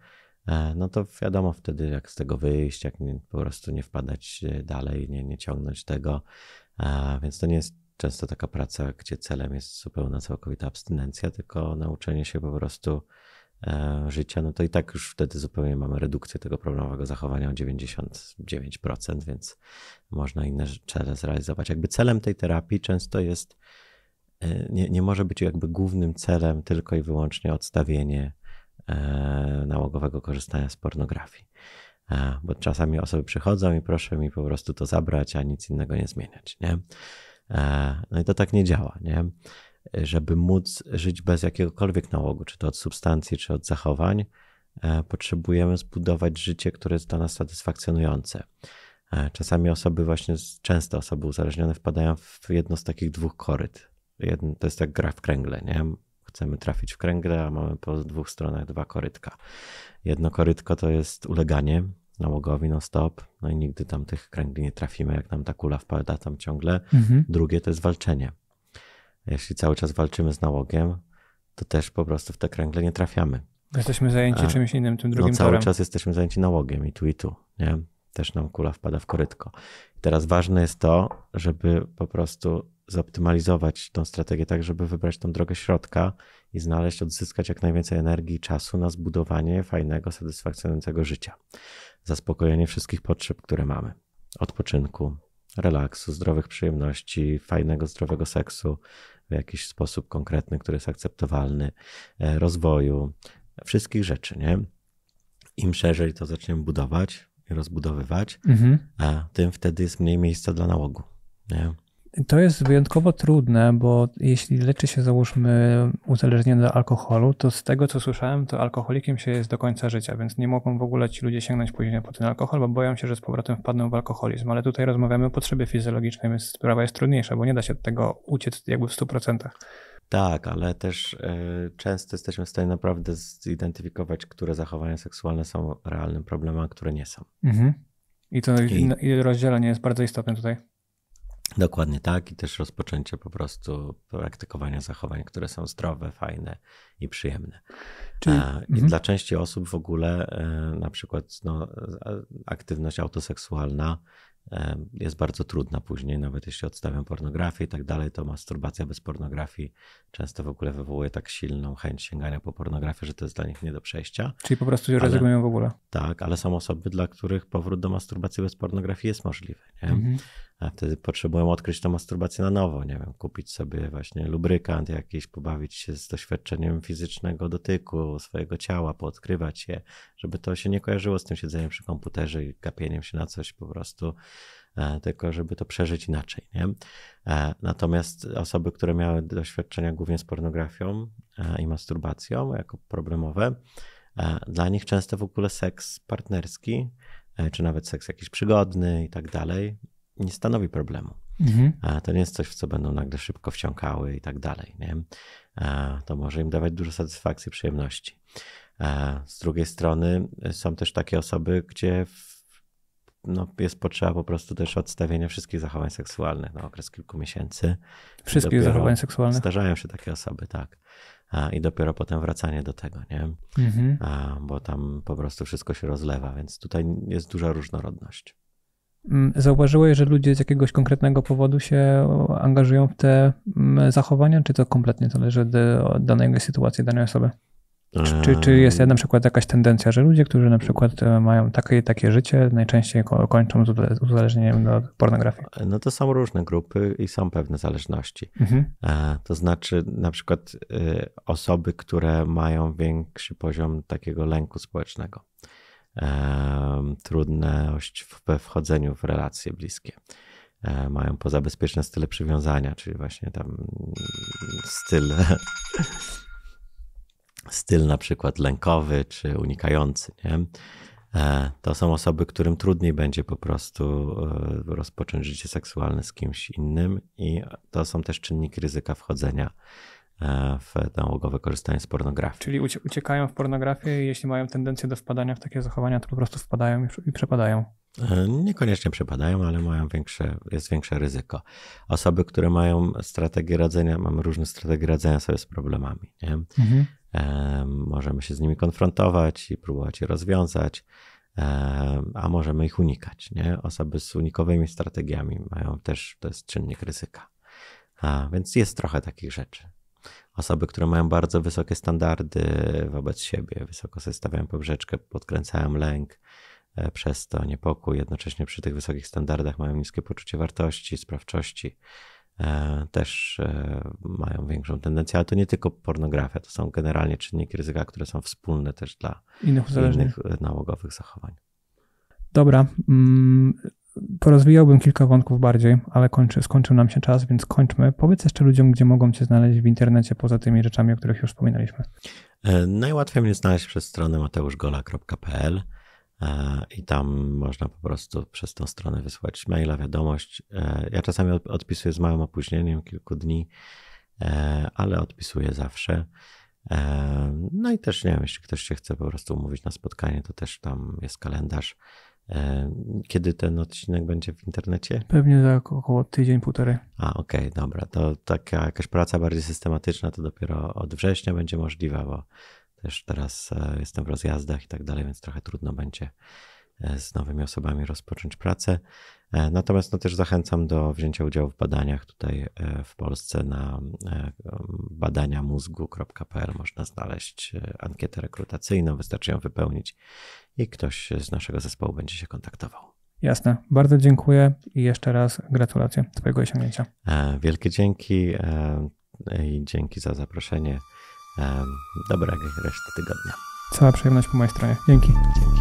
no to wiadomo wtedy, jak z tego wyjść, jak po prostu nie wpadać dalej, nie ciągnąć tego. Więc to nie jest często taka praca, gdzie celem jest zupełna, całkowita abstynencja, tylko nauczenie się po prostu życia. No to i tak już wtedy zupełnie mamy redukcję tego problemowego zachowania o 99%, więc można inne cele zrealizować. Jakby celem tej terapii często jest, nie może być jakby głównym celem tylko i wyłącznie odstawienie nałogowego korzystania z pornografii. Bo czasami osoby przychodzą i proszę mi po prostu to zabrać, a nic innego nie zmieniać, nie? No i to tak nie działa, nie? Żeby móc żyć bez jakiegokolwiek nałogu, czy to od substancji, czy od zachowań, potrzebujemy zbudować życie, które jest dla nas satysfakcjonujące. Czasami osoby właśnie, często osoby uzależnione wpadają w jedno z takich 2 koryt. To jest jak gra w kręgle, nie? Chcemy trafić w kręgle, a mamy po 2 stronach 2 korytka. Jedno korytko to jest uleganie nałogowi non-stop, no i nigdy tam tych kręgli nie trafimy, jak nam ta kula wpada tam ciągle. Mhm. Drugie to jest walczenie. Jeśli cały czas walczymy z nałogiem, to też po prostu w te kręgle nie trafiamy. Jesteśmy zajęci czymś innym, tym drugim torem. Cały czas jesteśmy zajęci nałogiem i tu, nie? Też nam kula wpada w korytko. I teraz ważne jest to, żeby po prostu zoptymalizować tą strategię tak, żeby wybrać tą drogę środka i znaleźć, odzyskać jak najwięcej energii i czasu na zbudowanie fajnego, satysfakcjonującego życia. Zaspokojenie wszystkich potrzeb, które mamy. Odpoczynku, relaksu, zdrowych przyjemności, fajnego, zdrowego seksu w jakiś sposób konkretny, który jest akceptowalny, rozwoju, wszystkich rzeczy, nie? Im szerzej to zaczniemy budować i rozbudowywać, tym wtedy jest mniej miejsca dla nałogu, nie? To jest wyjątkowo trudne, bo jeśli leczy się, załóżmy, uzależnienie od alkoholu, to z tego, co słyszałem, to alkoholikiem się jest do końca życia, więc nie mogą w ogóle ci ludzie sięgnąć później po ten alkohol, bo boją się, że z powrotem wpadną w alkoholizm. Ale tutaj rozmawiamy o potrzebie fizjologicznej, więc sprawa jest trudniejsza, bo nie da się od tego uciec jakby w 100%. Tak, ale też często jesteśmy w stanie naprawdę zidentyfikować, które zachowania seksualne są realnym problemem, a które nie są. Mhm. I rozdzielenie jest bardzo istotne tutaj. Dokładnie tak, i też rozpoczęcie po prostu praktykowania zachowań, które są zdrowe, fajne i przyjemne. Czyli, I dla części osób w ogóle na przykład aktywność autoseksualna jest bardzo trudna później, nawet jeśli odstawiam pornografię i tak dalej, to masturbacja bez pornografii często w ogóle wywołuje tak silną chęć sięgania po pornografię, że to jest dla nich nie do przejścia. Czyli po prostu rezygnują w ogóle. Tak, ale są osoby, dla których powrót do masturbacji bez pornografii jest możliwy, nie? a wtedy potrzebują odkryć tą masturbację na nowo, nie wiem, kupić sobie właśnie lubrykant jakiś, pobawić się z doświadczeniem fizycznego dotyku swojego ciała, poodkrywać je, żeby to się nie kojarzyło z tym siedzeniem przy komputerze i gapieniem się na coś po prostu, tylko żeby to przeżyć inaczej, nie? Natomiast osoby, które miały doświadczenia głównie z pornografią i masturbacją jako problemowe, dla nich często w ogóle seks partnerski, czy nawet seks jakiś przygodny i tak dalej, nie stanowi problemu. Mhm. To nie jest coś, w co będą nagle szybko wciągały i tak dalej, nie? To może im dawać dużo satysfakcji, przyjemności. Z drugiej strony są też takie osoby, gdzie jest potrzeba po prostu też odstawienia wszystkich zachowań seksualnych na okres kilku miesięcy. Wszystkich zachowań seksualnych? Zdarzają się takie osoby, tak. I dopiero potem wracanie do tego, nie? Mhm. Bo tam po prostu wszystko się rozlewa, więc tutaj jest duża różnorodność. Zauważyłeś, że ludzie z jakiegoś konkretnego powodu się angażują w te zachowania, czy to kompletnie zależy od danej sytuacji, danej osoby? Czy jest na przykład jakaś tendencja, że ludzie, którzy na przykład mają takie i takie życie, najczęściej kończą z uzależnieniem od pornografii? No to są różne grupy i są pewne zależności. Mhm. To znaczy na przykład osoby, które mają większy poziom takiego lęku społecznego. Trudność we wchodzeniu w relacje bliskie. Mają pozabezpieczne style przywiązania, czyli właśnie tam styl na przykład lękowy czy unikający, nie? To są osoby, którym trudniej będzie po prostu rozpocząć życie seksualne z kimś innym i to są też czynniki ryzyka wchodzenia w nałogowe korzystanie z pornografii. Czyli uciekają w pornografię i jeśli mają tendencję do wpadania w takie zachowania, to po prostu wpadają i przepadają. Niekoniecznie przepadają, ale mają jest większe ryzyko. Osoby, które mają strategię radzenia, mamy różne strategie radzenia sobie z problemami, nie? Mhm. Możemy się z nimi konfrontować i próbować je rozwiązać, a możemy ich unikać, nie? Osoby z unikowymi strategiami mają też, to jest czynnik ryzyka. Więc jest trochę takich rzeczy. Osoby, które mają bardzo wysokie standardy wobec siebie, wysoko sobie stawiają poprzeczkę, podkręcają lęk, przez to niepokój, jednocześnie przy tych wysokich standardach mają niskie poczucie wartości, sprawczości, też mają większą tendencję, ale to nie tylko pornografia, to są generalnie czynniki ryzyka, które są wspólne też dla innych nałogowych zachowań. Dobra, porozwijałbym kilka wątków bardziej, ale skończył nam się czas, więc kończmy. Powiedz jeszcze ludziom, gdzie mogą cię znaleźć w internecie poza tymi rzeczami, o których już wspominaliśmy. Najłatwiej mnie znaleźć przez stronę mateuszgola.pl i tam można po prostu przez tą stronę wysłać maila, wiadomość. Ja czasami odpisuję z małym opóźnieniem, kilku dni, ale odpisuję zawsze. No i też nie wiem, jeśli ktoś się chce po prostu umówić na spotkanie, to też tam jest kalendarz. Kiedy ten odcinek będzie w internecie? Pewnie za około tydzień, półtorej. Okej, dobra. To taka jakaś praca bardziej systematyczna to dopiero od września będzie możliwa, bo też teraz jestem w rozjazdach i tak dalej, więc trochę trudno będzie z nowymi osobami rozpocząć pracę. Natomiast też zachęcam do wzięcia udziału w badaniach tutaj w Polsce na badania-mózgu.pl. Można znaleźć ankietę rekrutacyjną, wystarczy ją wypełnić i ktoś z naszego zespołu będzie się kontaktował. Jasne. Bardzo dziękuję i jeszcze raz gratulacje twojego osiągnięcia. Wielkie dzięki i dzięki za zaproszenie. Dobrego reszty tygodnia. Cała przyjemność po mojej stronie. Dzięki. Dzięki.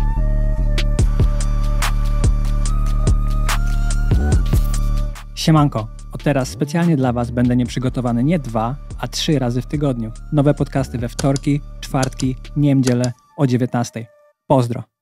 Siemanko, od teraz specjalnie dla was będę nieprzygotowany nie 2, a 3 razy w tygodniu. Nowe podcasty we wtorki, czwartki, niedzielę o 19:00. Pozdro.